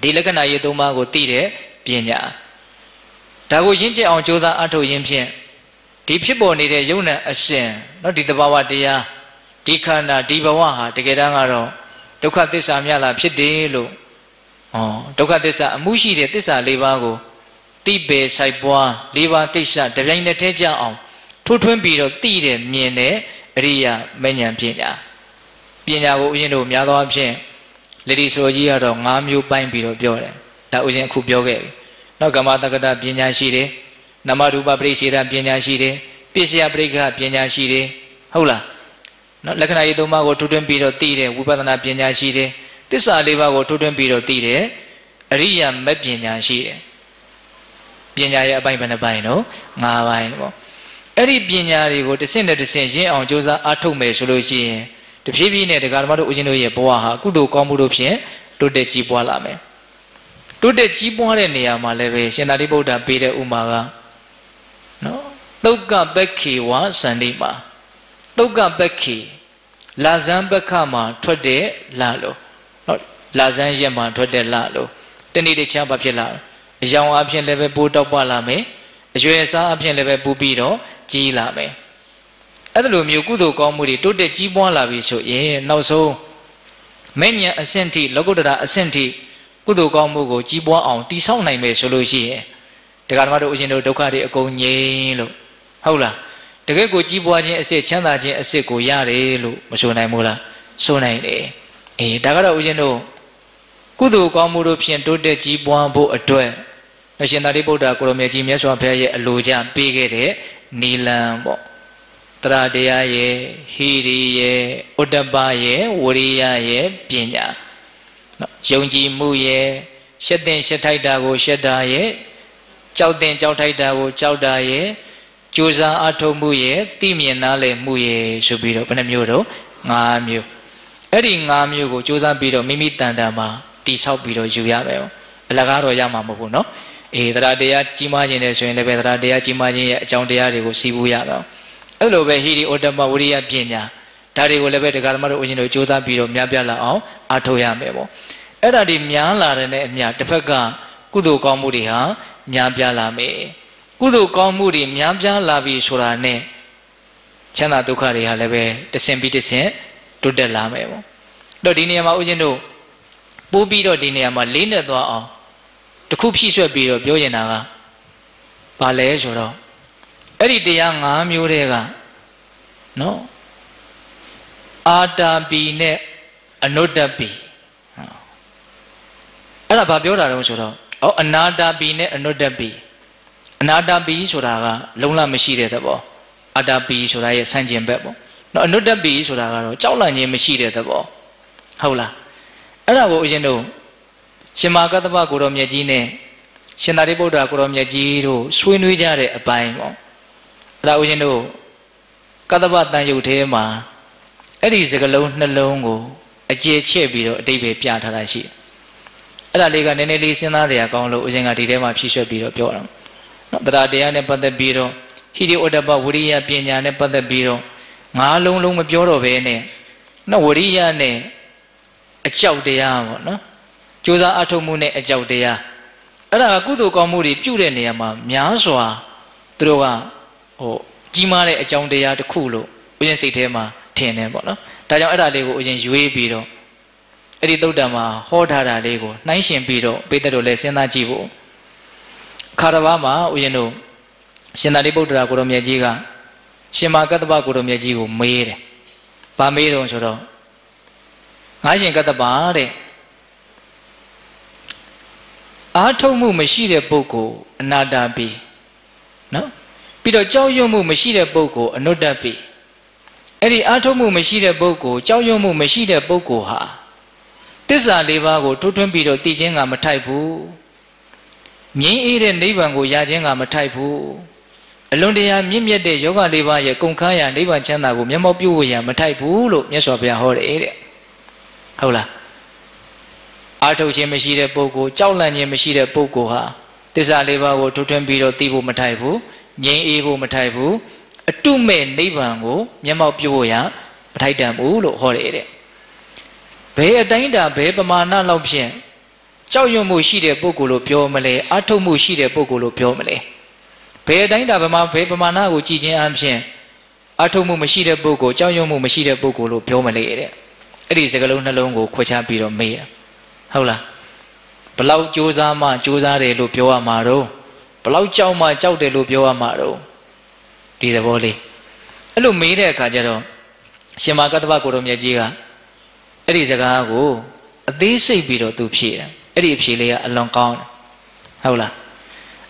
Dilakukan ayat doma goti re biennya. Dah gosien je orang jodoh atau jemsien. Tipsi boni re juna asien. No di bawah dia, di kanan di bawah ha, di kedang aro. Doka desa miala psi delu. Oh, doka desa musi re desa lebago. Tiba saibuah liwa kisah dengan netizen om, tujuan biru tiada miennya ria menyampinya. Pinya aku ujian tu miado ampian, lidi soji ada ngamu pain biru biore, dah ujian ku biore. Naga mata kita pinya sihir, nama rupa berisirah pinya sihir, pisia berikah pinya sihir, hula. Naga itu mago tujuan biru tiada, bukan tanah pinya sihir, tiada liwa mago tujuan biru tiada ria mepinya sihir. Biaya apa yang benar-benar no, ngawai. Eri biaya itu tersendat tersenjir orang jodoh atau mesologi. Tapi biaya dekat mana ujian itu buah. Kudu kamu rupiah, tu deci buah lama. Tu deci buah ni apa lepas? Senari boda bira umaga. No, tukang beki wa sanima, tukang beki, lazam bekama tuade lalu, lazam jema tuade lalu. Teni deci apa pelal? Jauh absen lebih bodoh balame, juasa absen lebih bubiro cilame. Ada lumio kudu kamu di tu deh cibuan labi so ye, nauso. Mainnya asenti, lagu dera asenti, kudu kamu go cibuan awam tisau nai mesologi. Dekat mana ujian tu dokari aku nyelu, hula. Dekat go cibuan je asyik canda je asyik go yare lu, masuk nai mula, so nai ni. Eh, dekat ujian tu kudu kamu rupiah tu deh cibuan bu adoi. Nasionali boda kalau macam ni semua pelajar lujan pergi ke nilam, tradia ye, hiri ye, udaba ye, uria ye, binya, jauji mu ye, sedang sedai dago sedai ye, cauden caudai dago caudai ye, cuza atau mu ye, timnya nale mu ye, subiro, penamyuro, ngamyu, eri ngamyu go cuza biro mimi tanda ma, tisau biro juga beo, lagaro jama mahu no. Eh, tradia cima jenis soin lebih tradia cima jenis cawandia rego sibuya lah. Aduh, berhiri odam bawuria biennya. Dari go lebih dekat mana ujian ujutan biru mian biarlah aw atuhya memo. Ada di mian lah rene mian terpega kudu kamu dia mian biarlah me. Kudu kamu dia mian biarlah bisurane. Cina tu kari hal lebih desembi desem tu dalam memo. Do di ni ama ujian tu, bubi do di ni ama lina tu aw. Terkupi suatu biro biaya naga, balai jodoh. Eri dia ngam yurega, no? Ada bine, anoda bi. Ada babi orang jodoh. Oh, anada bine, anoda bi. Anada bi jodoh, longla mesir itu boh. Ada bi jodoh, sanjeng boh. No anoda bi jodoh, cawalan je mesir itu boh. Haulah. Ada boh jendoh. Semakat apa kurang jine, senari boda kurang jiru, suinui jare apain mo. Tahu jenu, kata batan yute ma, eri segalau nalongo, aje cebiro debe piatalasi. Alalikan neneli senari akang lo ujenga di tema pisau biro pialam. Teradia nepanda biro, hiri oda bawuriya pianya nepanda biro, ngalung lung pioro bene, na wuriya ne, acau dia mo, na. Jodoh atau mune jauh dia. Ada aku tu kamu di jule ni ama miaswa teroga. Oh, cima le jauh dia tu kulo. Ujian sihema tiennya bola. Tapi ada lego ujian jui biro. Eri tu dama hodara lego. Naisian biro. Beda dole sena jiwo. Karawa ma ujenu. Sena ribu dera kurom ya jiga. Semakat ba kurom ya jigo meir. Pameir orang soro. Naisian kata ba de. Atau mu mesir boko nada bi, no? Bila jauh mu mesir boko nada bi. Eri atau mu mesir boko jauh mu mesir boko ha. Tiada lewa go tujuan bila tijen ngam thay bu. Ni iran lewa go yajen ngam thay bu. Londeya mimi de joga lewa ya kongkaya lewa cina go mimi piu ya thay bu lo mimi swabya hore ere. Hula. Atau je mesir boko, cawalan je mesir boko ha. Tisa leba wo tutun biro tibu matai bu, nye ibu matai bu, tumen dibangu, nyamau piwo ya, matai damu lo hore ere. Be dain da be pemana lau pien, cau yu mu shi de boku lo pio mele, ato mu shi de boku lo pio mele. Be dain da pemana be pemana wo ci jin am pien, ato mu shi de boku, cau yu mu shi de boku lo pio mele ere. Eri segalung nalung wo kucha biro mea, haula. Pelau cuza ma cuza de lu pio amaro, pelau cau ma cau de lu pio amaro, tidak boleh. Lalu mire kajero, siapa kata bakurom ya jiga, eri jaga aku, desi biro tu psir, eri psir ya longkau, haula.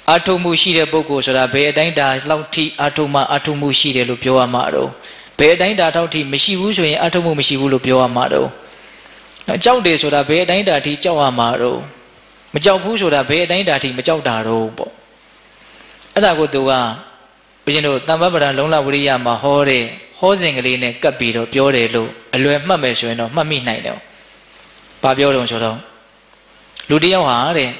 Atu musi de boku sura bedai dah lau ti atu ma atu musi de lu pio amaro, bedai dah lau ti mesiu suri atu mu mesiu lu pio amaro, cau de sura bedai dah ti cau amaro. Macam pun sudah berdaya dari macam daru. Ada aku tua, begini tambah barang longla beriya mahore, hosing ini kebiro piore lu, luem mami sueno, mami naik lu, papiore orang suruh, lu dia wah re,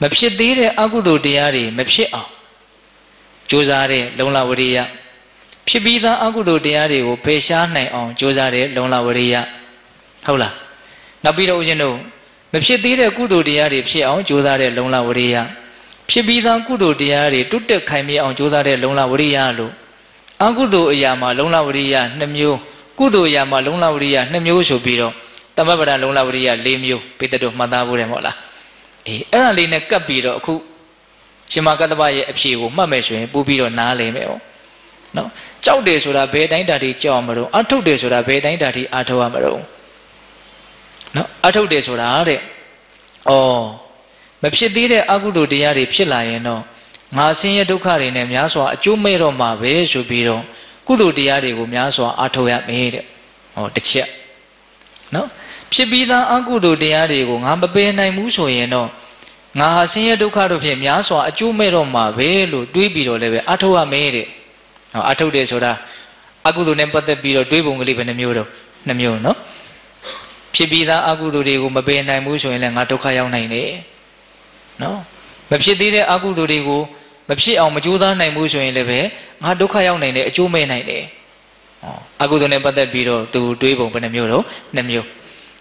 macam diri aku lu dia re, macam ah, juzare longla beriya, macam bila aku lu dia re, upesan naik on, juzare longla beriya, haula, nabi lu begini. Mesti tidak kudu dia di sini orang jual ada longla beriya. Mesti bidang kudu dia di tutup kami orang jual ada longla beriya lu. Aku tu ia malong la beriya nemyu. Kudu ia malong la beriya nemyu subiro. Tambah pada longla beriya lemyu. Pita doh mata boleh mula. Eh, alih nak kabiro aku. Cuma kata bayar F C U mamesui bubiro nale meo. No, jauh deh sudah bedai dari jauh maru. Atuh deh sudah bedai dari atuh maru. Atau dia sudah ada. Oh, macam diri aku tu dia ada macam lain. No, masih ada duka ini miaswa cuma roma bersubiro. Kudu dia ada miaswa atau yang ini. Oh, tercia. No, macam bila aku tu dia ada ngam berbenai musuh ini. No, masih ada duka tu miaswa cuma roma belu dua biro lebe atau yang ini. Oh, atau dia sudah. Aku tu nempat biro dua bungli benemiro, nemiro. No. Sebida aku tu dia gua membenai musuh yang ngadu kayau nai ni, no. Macam diri aku tu dia gua macam awam juda nai musuh yang lebih ngadu kayau nai ni, cuma nai ni. Aku tu nampak tak biro tu dua bong pernah mewah, nampak.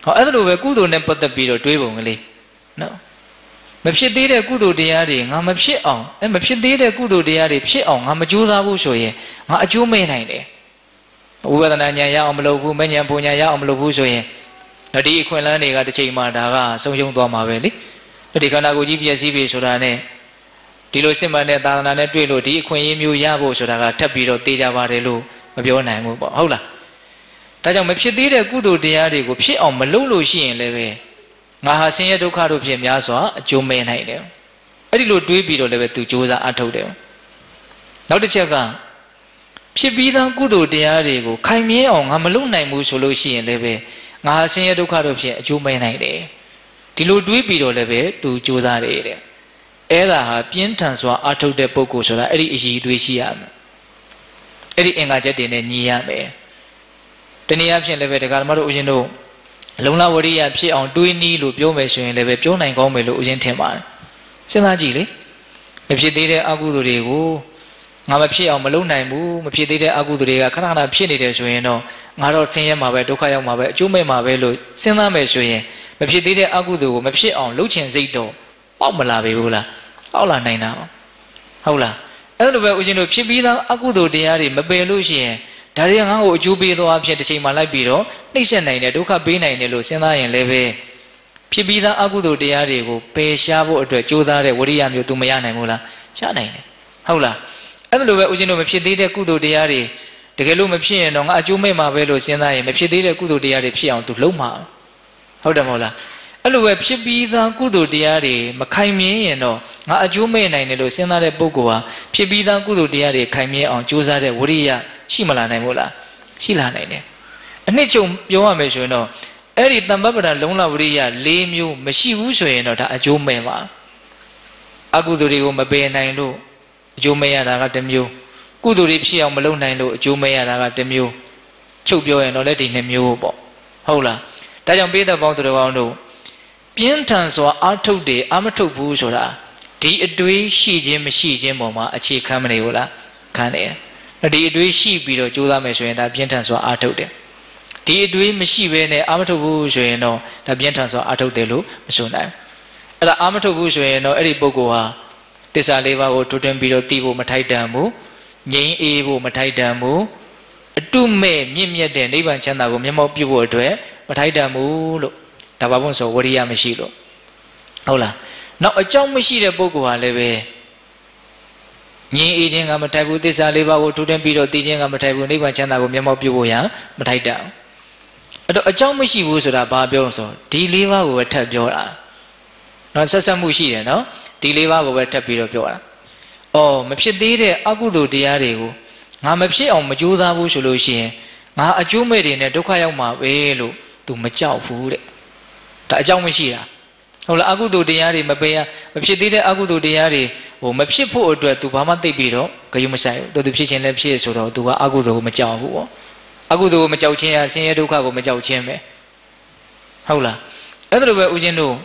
Oh, ada dua aku tu nampak tak biro dua bong ni, no. Macam diri aku tu dia ni, ngah macam awam, eh macam diri aku tu dia ni macam awam, ngah macam juda musuh yang ngah cuma nai ni. Ubat nanya ya awam lobu, banyak punya ya awam lobu musuh. Nadi ikut lah ni kat cima dah, semua tua mahu ni. Nadi kalau aku jipi jipi sudah ni, di luar sini mana tanah ni dua luar di ikut ini juga boleh sudah kat terbiru tiga hari lu, macam mana aku bawa, hula. Tapi macam dia aku tu dia ni, macam si orang melulu sih lewe, ngahasinya tu kalau macam biasa cuma naik dia. Adi luar dua biru lewe tu juta atau dia. Nanti cakap, si bidang aku tu dia ni, kau ni orang melulu naik musuh sih lewe. Ngahasinya tu kalau macam cuma naik deh, di luar dua biru lebih tu juta deh. Era pinjaman soal atau depoku soal, eri isi dua siam, eri engaja dene niam eh. Teniam sih lebih dekat maru ujian tu, lomla wari apa sih orang dua ni lu pion mesuin lebih pion naik kau melu ujian teman. Sengaja le, macam diri aku tu deh ku. Ngapa sih awam melu naik mu, macam diri aku tu deh. Karena apa sih ni deh soalnya, ngarot sih yang mabe, duka yang mabe, cuma mabe lo, senang mesoalnya. Macam diri aku tu, macam sih awam lucen zido, awam melabe bula, awam naik na, awam. Aduh, macam tu, macam bilang aku tu dia ni mabe lucen, dari yang aku jubi tu apa sih deh si malai biro, ni sih naik ni, duka bi naik ni lo, senang yang lebe. Macam bilang aku tu dia ni, aku pesha buat dua juta deh, wariam itu melayan naik mula, siapa naik ni, awam. Anu lupa ujian lu macam diri aku tu dia ni, dekat lu macam orang ajumai mabe lu senai macam diri aku tu dia ni macam tu lama, haudah mula. Anu macam bida aku tu dia ni makai mien no, orang ajumai naik lu senai bogua, macam bida aku tu dia ni makai mien orang jual ada wariya si malah naik mula, si lah naik ni. Ane cium jawab macam no, eri tambah pada longla wariya lemu macam usai no dah ajumai ma, aku tu dia mabe naik lu. Cuma yang ada demiu, kudu ribsi yang melulu naik lu. Cuma yang ada demiu, cukup yang oleh demiu. Hula, tapi yang beda bang tu orang tu, pientan so atuk de amatuk bu so la di atui shi chin ma shi chin paw ma ache khan ma ne ho la khan ne di atui shi pi lo chou la mai so yin da pientan so atuk de di atui ma shi be ne amatuk bu so yin no da pientan so atuk de lo ma so nai ada amatuk bu so yin no ai pokko ha tissa le ba ko thotwen pi lo ti bo ma thai tan bu nyin e bo ma thai tan bu atu me myet myet de nibban chan da ko myet maw pi bo atwe ma thai tan bu lo da ba bon so wariya ma shi lo ho la nak ajong ma shi de pokko ha le be nyin e chin ga ma thai bu tissa le ba ko thotwen pi lo ti chin ga ma thai bu nibban chan da ko myet maw pi bo ya ma thai tan atu ajong ma shi bu so da ba pyo so di le ba ko that pyo da no satsat mu shi de no di le ba ko ba that pi lo pyo da oh ma phit the de akudo tiyar de ko nga ma phit aw ma jyo tha bu so lo shin nga a jyo me de ne dukkha yaw ma be lo tu ma jaw bu de da a jaw ma shi da hol la akudo tiyar de ma pe ya ma phit the de akudo tiyar de ho ma phit pho atwat tu ba ma tai pi do gayu ma sai do tu phit chin le phit so do tu ga akudo ko ma jaw bu bo akudo ko ma jaw chin ya sin ye dukkha ko ma jaw chin be hol la ai do be u chin do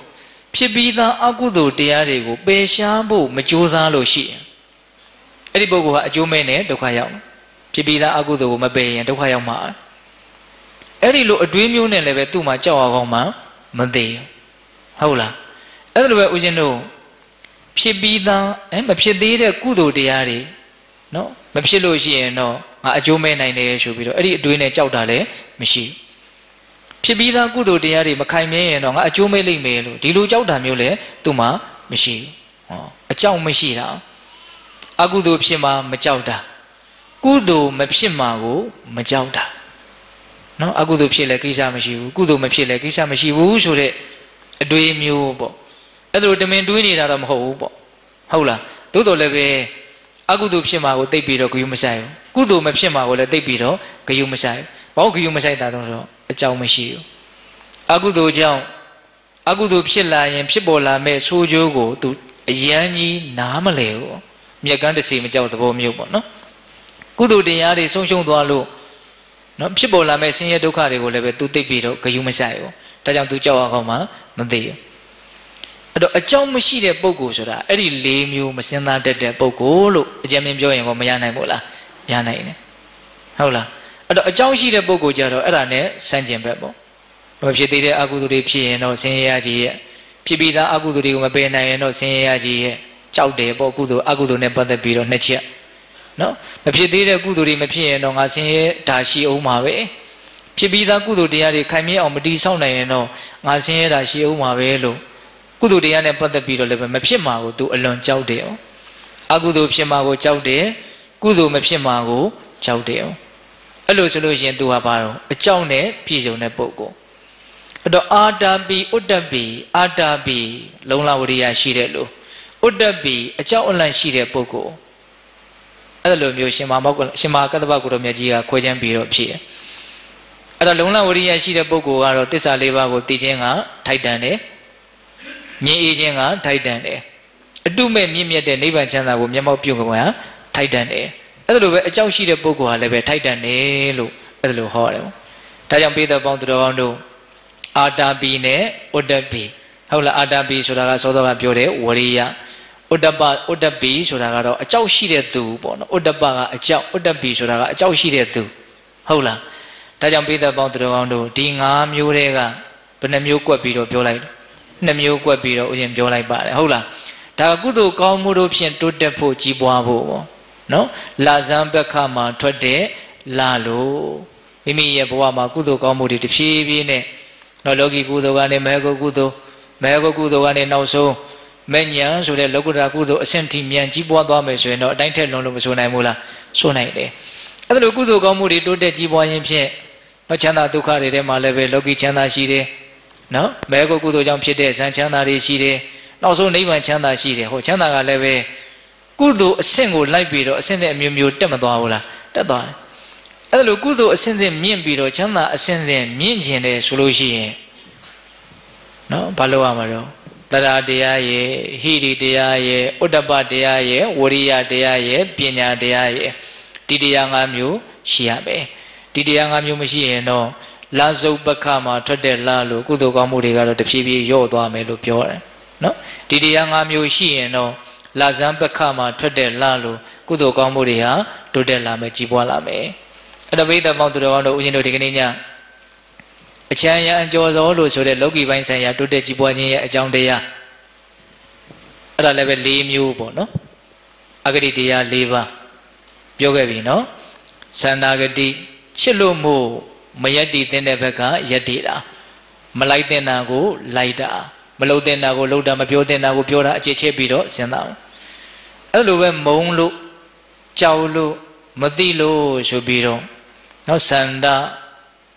phit pi da akudo tiyar de ko pe sha bu ma jyo tha lo shi Eri bogo ha ajo me ne dukkha yaw phit pi da akudo ko ma pe yin dukkha yaw ma eri lo atwe myo ne le be tu ma jaw a kaung ma ma the hol la ai lo be u chin do phit pi da eh ma phit the de kudo tiyar de no ma phit lo shi yin no nga ajo me nai ne so pi do eri atwe ne jaw ta le ma shi phit pi da kudo tiyar de ma khai mye yin no nga ajo me lai me lo di lo jaw ta myo le tu ma ma shi ho a jaw ma shi da akudo phit ma ma jaw ta kudo ma phit ma ko ma jaw ta no akudo phit le kaisa ma shi bu kudo ma phit le kaisa ma shi bu so de atwe myo paw ai lo tamin twe ni da da ma ho bu paw hol la do do le be akudo phit ma ko tai pi do gayu ma sai bu kudo ma phit ma ko le tai pi do gayu ma sai ba gayu ma sai ta dong so a jaw ma shi yo akudo jaw akudo phit la yin phit paw la me so jyo ko tu a yan ji na ma le ho Mia ganda si macam tu boleh mewah, no? Kudu dia ada song-song dua lu, no? Si bola mesin ya duka deh, boleh betul tepiro kayu mesai, tajam tu cawa kau mah nanti. Aduh, caw mesti dia bogo sudah. Eri lemu mesin ada dia bogo lu, jamin jauh yang kau mayanai mula, mayanai ni, hula. Aduh, caw mesti dia bogo jadu, ada ni sanjeng berbo. Macam dia aku tu dia psi, no senja aja, psi bila aku tu dia kau mayanai, no senja aja. Jauh deh, bawa kudu, aku tu nampak terbiru, najis, no? Macam dia kudu ni macam ni, orang asyik dah si umawe. Macam bila kudu dia ni, kami orang di sana ni, no, asyik dah si umawe lo. Kudu dia nampak terbiru lepas macam mana tu, alon jauh deh. Aku tu macam mana jauh deh, kudu macam mana jauh deh. Alon solusi tu apa? Jauh ne, pijau ne bawa. Ada ada bi, ada bi, ada bi, longla uriya sihir lo. Udah bi, aja online sihir pokok. Ada lomio sima mak, sima kat bawah kurang meja kujan biru sih. Ada lomla orang sihir pokok, kalau tiada lebar kau tijenga, thaidan eh, ni ijenga thaidan eh. Aduh memang ni ada ni banyak nak kau ni mau piung kau ya, thaidan eh. Ada lomba aja sihir pokok, lebar thaidan eh lo, ada lomba lo. Tajam beda bang tu orang tu, ada bi ne, udah bi. Haulah ada bi saudara saudara biore waria. Udaba udabi saudara ro acau sihir tu, bono udaba acau udabi saudara acau sihir tu, haulah. Tajam beda bang terang tu, dinga murega, penemu kuat biru jolai, penemu kuat biru ujian jolai bar, haulah. Dah kudu kau mudah pun tu depo cibuah bo, no, lazam berkama tuade lalu, ini ya buat mak kudu kau mudah tipsi bine, nologi kudu gane mehko kudu, mehko kudu gane nauso. Menyang sudah lagu lagu tu sentimen jibuan tu amai suai no, dain terlalu lama suai mula suai deh. Atau lagu tu kamu di tu deh jibuan yang sih, no cina tu kah deh malah be logi cina sih deh, no mereka lagu tu jam sih deh, san cina deh sih deh, no suai ni pun cina sih deh, ho cina kah lebe, lagu tu senggol lain biru, senggol mium mium deh macam tu lah, deh tu. Atau lagu tu senggol mium biru, cina senggol mium cina solusi, no balu amalo. Dada dia ye, hiri dia ye, udaba dia ye, waria dia ye, pinya dia ye. Tidak yang amiu siapa? Tidak yang amiu masih no. la zubakama terde lalu kudu kamu dikala tepsibi yodwa melu piore, no? Didi yang amyo shi no la zambakama terde lalu kudu kamu dia terde lame cibwa lame. Ada berita mau tuh orang ujian udah gini nya. Cianya anjol zolo sudah logi bain saya terde cibwa nya jauh dia. Ada level limiu bo, no? Agri dia lima, juga bino. Sana agri celumu menjadi tenda beka jadilah, melai tenda aku laida, melau tenda aku lauda, mepio tenda aku piora cece biro senang. Alu em monglu, caulu, madilu subiro, no sanda,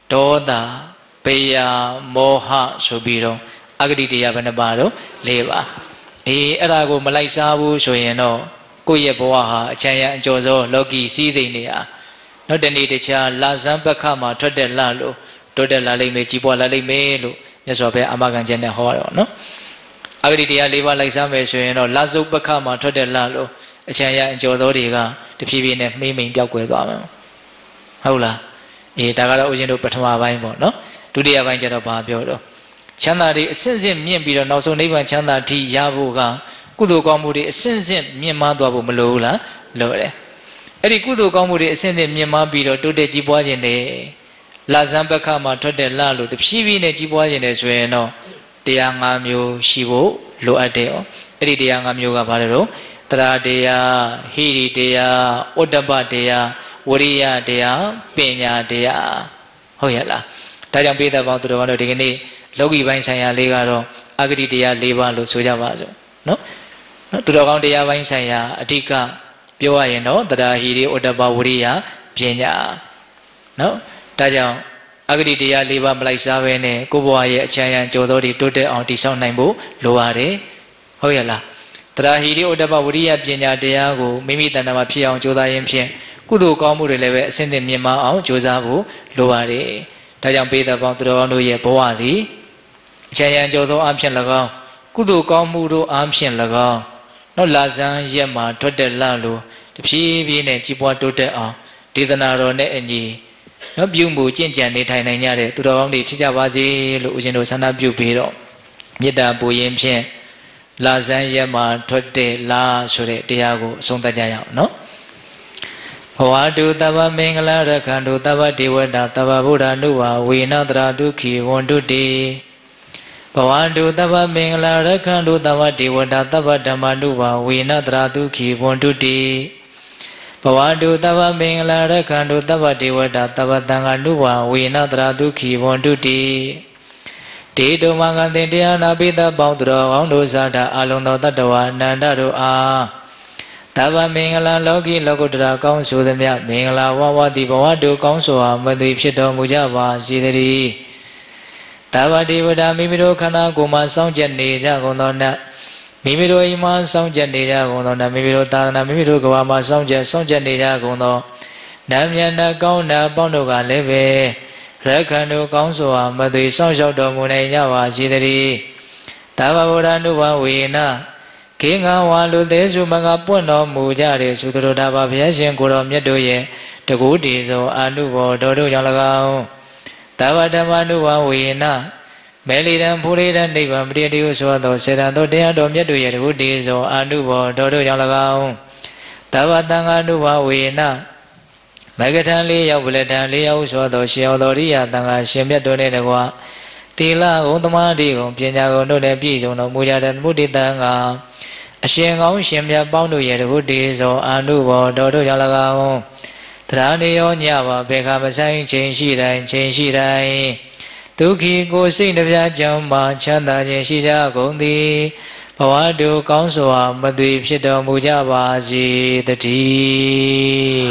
toda, peya, moha subiro, agri dia benda baru lima. I ada aku melai sabu soyeno. Kuya bawa caya jodoh logi sini ni ya. Noda ni deh lazam berkama terde lalu, terde lalai mejibu lalai melu. Neswabe amagan jenah hor, no. Agri dia lewa lagi sama esoknya, lazam berkama terde lalu, caya jodoh dia. Tapi bini memang dia kuat awam. Haulah. Ini tak ada ujian tu pertama awam pun, no. Tu dia awam jadi apa jodoh. Cina ni senjata mian bila naso ni pun cina di jabukan. Kudu kamu di sensen memang dua puluh lula lole. Eri kudu kamu di sensen memang biro tu de jibu aja ni. Lazam berkama tu de lalu. Tapi siwi ni jibu aja ni sueno. Dia ngamyu siwo lu adeo. Eri dia ngamyu kabarero. Tradea, hiri dia, odamba dia, uria dia, penya dia. Oh ya lah. Tadi yang beda bantu orang orang ini. Logi banyak saya lekaro. Agri dia lewa lu suja masuk. No. Tuduh kamu dia bain saya, adika, biwa ya no, terakhiri udah bawuriya, bienya, no, tajam, agri dia liba Malaysia ini, kubu ayat caya jodoh di tuduh orang di sana ibu luare, oh ya lah, terakhiri udah bawuriya bienya dia aku, mimi tanam api orang jodoh yang sih, kudu kamu relewe sendiri mima orang jodoh aku luare, tajam beda bang tuduh orang dia bawa di, caya jodoh amshin lagau. Kudu kamu ro amshin laga, no lazang ye ma terde lalu, tapi bini cipuan terde ah, di tanah ro ne enji, no biumbu cincin di Thai nanya deh, tu orang di cicawazi lu ujian sana biubiro, jeda buim sih, lazang ye ma terde la sore dia aku sonda jaya, no. Wadu tawa mengla rakandu tawa diwada tawa budanuwa winatra duki wondu di. Pawadu tawa mengla rakandu tawa diwada tawa damanuwa winatra duki wonduti. Pawadu tawa mengla rakandu tawa diwada tawa danganuwa winatra duki wonduti. Di doma kanthi tiana pita baudra wangdo sada alonda tadawa nanda doa. Tawa mengla logi lokodra kongsu demya mengla wawati pawadu kongsu amati pshito mujawa sidari. Tawa diwada mimiro kana kuma saujani jagonona mimiro iman saujani jagonona mimiro tanah mimiro kawama saujani saujani jagono namyana kauna bano galebe rakanu kaunsuwa madu saujado mune nyawa sidari tawa bodanu wawina kinga walu desu magapuno mujari sudro tawa biasin kurom yadoye tegudizo anu bododo jalagau. Tawa damanuwa wina, meliran puliran di bambri diu suatu sedang tu dia domnya duya diudi so anu bo dodo yang lagau. Tawa tanganuwa wina, magatan liya buletan liya suatu siau doria tangan siamnya doni dekwa. Tila untama di kumpinya kundo depi jono muda dan mudi tengah. Siangau siamnya bau duya diudi so anu bo dodo yang lagau. Teraniyo nyawa bekam saing cengsi dan cengsi dan tuki kucing dapat jamba canda cengsi jagung di pawadu kaunsuah mendui sedang muja bazi tadi.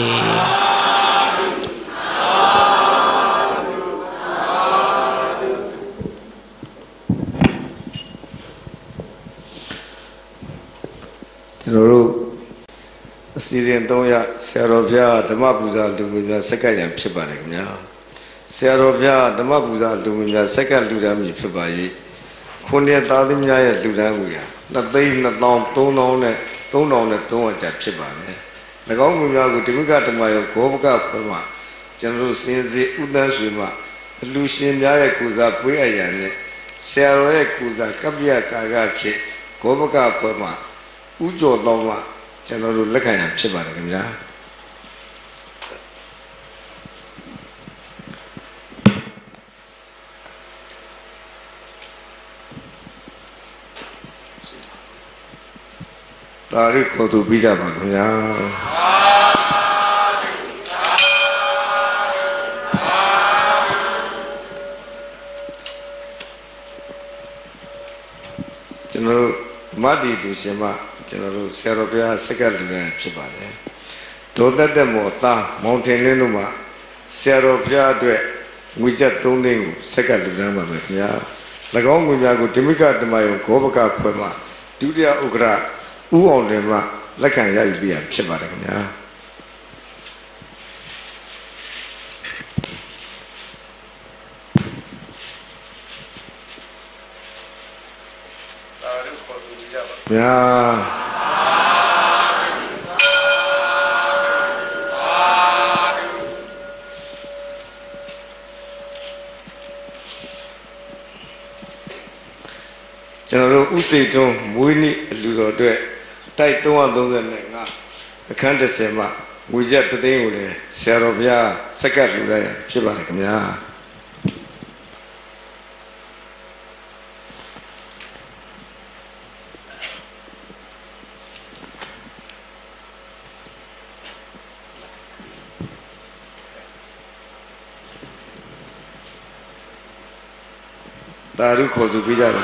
Seluruh Season tu ya, seharusnya dema buzal tu mungkin sekali yang perbaiki punya. Seharusnya dema buzal tu mungkin sekali dua mungkin perbaiki. Kini tadi punya ya dua mungkin. Nanti nanti tu nol ne, tu nol ne tu macam perbaiki. Negara mungkin aku tiga dema ya, kau buka perma. Jangan season udah semua. Tarik foto bisa Pak ya. Jenderal Madi itu siapa? Jenderal Seropia sekarang dengan siapa ya? Doa dan mata mau tanya nama Seropia itu wujud tunggu sekarang dengan apa ya? Lagau punya aku dimikar demi kau buka pema dunia Ukraina. Uang lima, lakukan ya ibu ya, sebarangnya. Ya. Jangan usai dong, mungkin lu doa. Tai tuan dongan neng ah, kan desema, wujud tadi udah, serobnya segar udah ya, sebaliknya. Taruh kau bicara.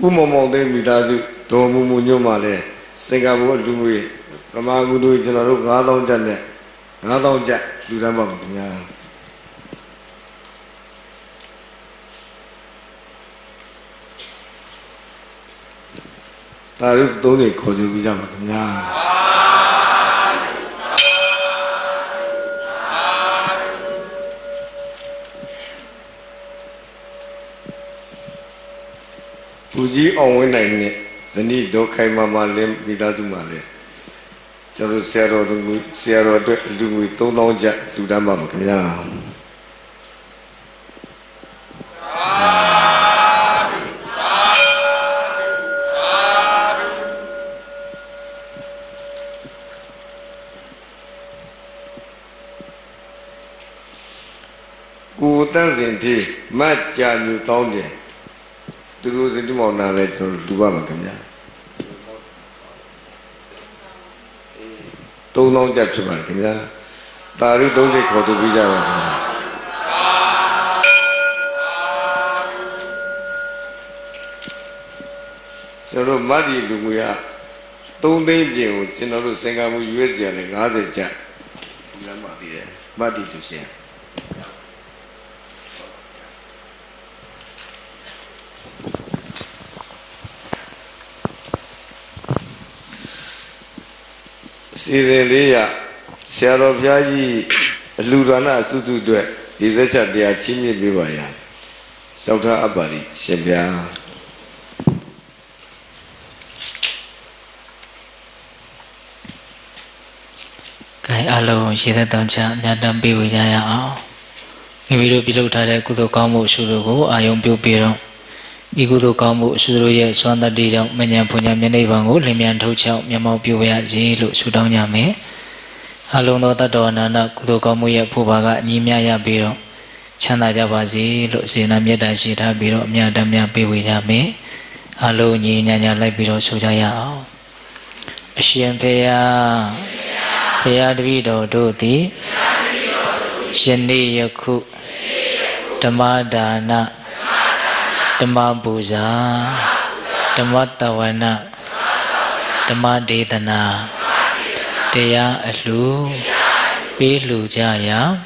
Umum model kita tu, domu munyo malah, Singapura dulu, kemarin dulu jenaruh nggak tahu janda, nggak tahu jah, sudah maklumnya. Tarif tuh nih kau juga bisa maklumnya. Puji orang lainnya, seni dokai mama lem kita cuma leh. Jadi siaran dulu, siaran dulu itu nongjak sudah mama kena. Ku tan sendiri macam itu tahun je. Terus ini mau naik terus dua macamnya. Tolong jawab sebaliknya. Tarik dong si kau tu bicara. Jadi mari dulu ya. Tolong jauh. Jadi Singapura U S A ni ngasih jah. Sudah mati ya. Mati tu sih. Sireliya, siarobiaji, lurana sudu dua, izaca dia cimi biwaya, saudara abadi, sebaya. Kai alu, kita tanca, nyata biwaya au. Ibiru biru thare kudo kamu suruh, ayam biu biru. Ikudo kamu suruh ya, suanda dijau menyampunya menai bangun, lemian tahu ciao, nyamau biwaya zilu sudang nyame. Alung nota doa nana kudo kamu ya pubaga nyimya ya biru. Chana jawa zilu sinamya dasita biru, nyadamya biwaya me. Alung nyinya nyalai biru sujaya. Sian peya, peya dwido doti. Sendi yaku, dema dana, dema buza, dema tawana, dema detana, deya alu, pilu jaya,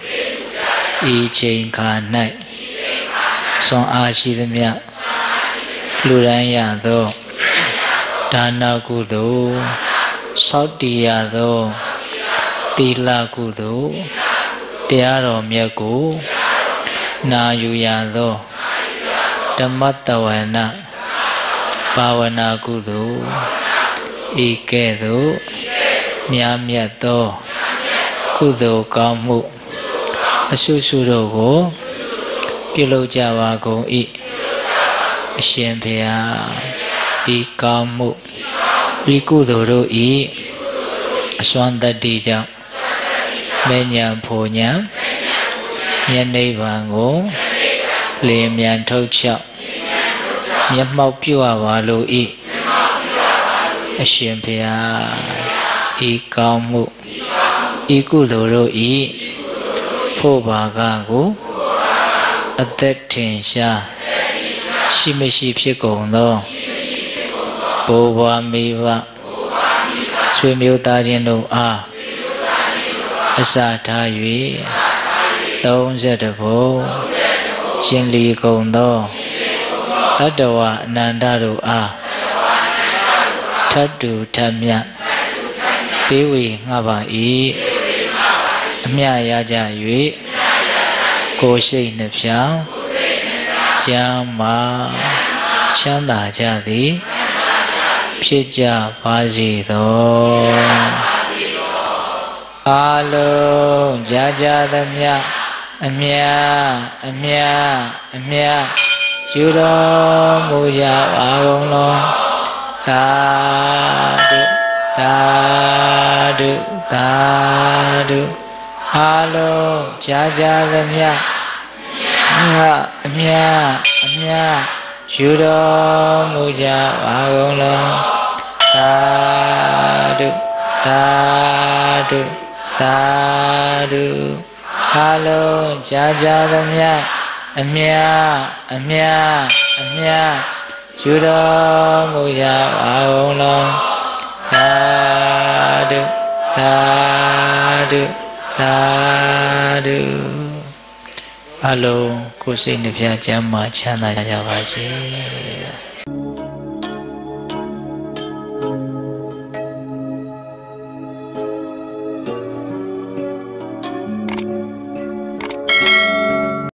ijeng kanai, song asidamya, luranya do, dana kudo, saudiya do, tila kudo. Tiada miaku, na yuya do, damat tawana, ภาวนากุโรอีเกโรญาเมตโตกุโรกรรมมุอสุสุโรโกပြုလုပ်ကြပါကုန်၏အရှင်ဘုရားဤကောင်းမှုဤကုသိုလ်တို့ဤအစွမ်းတတ္တိကြောင့်မေညာဖို့ညာဉာဏ်နိဗ္ဗာန်ကိုလျင်မြန်ထုတ်ချောက်မျက်မှောက်ပြုရပါလို့ဤအရှင်ဘုရားဤကောင်းမှုဤကုသိုလ်တို့ဤဖို့ပါကကိုအသက်ထင်ရှားရှိမရှိဖြစ်ကုန်သောဘိုးဘွားမိဘဆွေမျိုးသားချင်းတို့အားအစာထား၍သုံးဆယ့်တစ်ဘုံရှင်လီကုန်သောတတ္တဝအနန္တတို့အားထပ်တူထပ်မြတ်ပေးဝေငှပါ၏အမြရကြ၍ကိုရှိနှဖြောင်းကျမ်းမာချမ်းသာကြသည်ဖြစ်ကြပါစေသောအာလုံးကြကြသမျှအမြအမြအမြယူတော်မူကြပါကုန်သောသာဓုသာဓုသာဓုအာလုံးကြာကြာသမျှအမြအမြအမြယူတော်မူကြပါကုန်လောသာဓုသာဓုသာဓုအာလုံးကြာကြာသမျှအမြအမြအမြယူတော်မူကြပါကုန်လောသာဓုသာဓုသာဓုအလုံးကိုယ်စိတ်နှပြချမ်းသာချမ်းသာကြပါစေ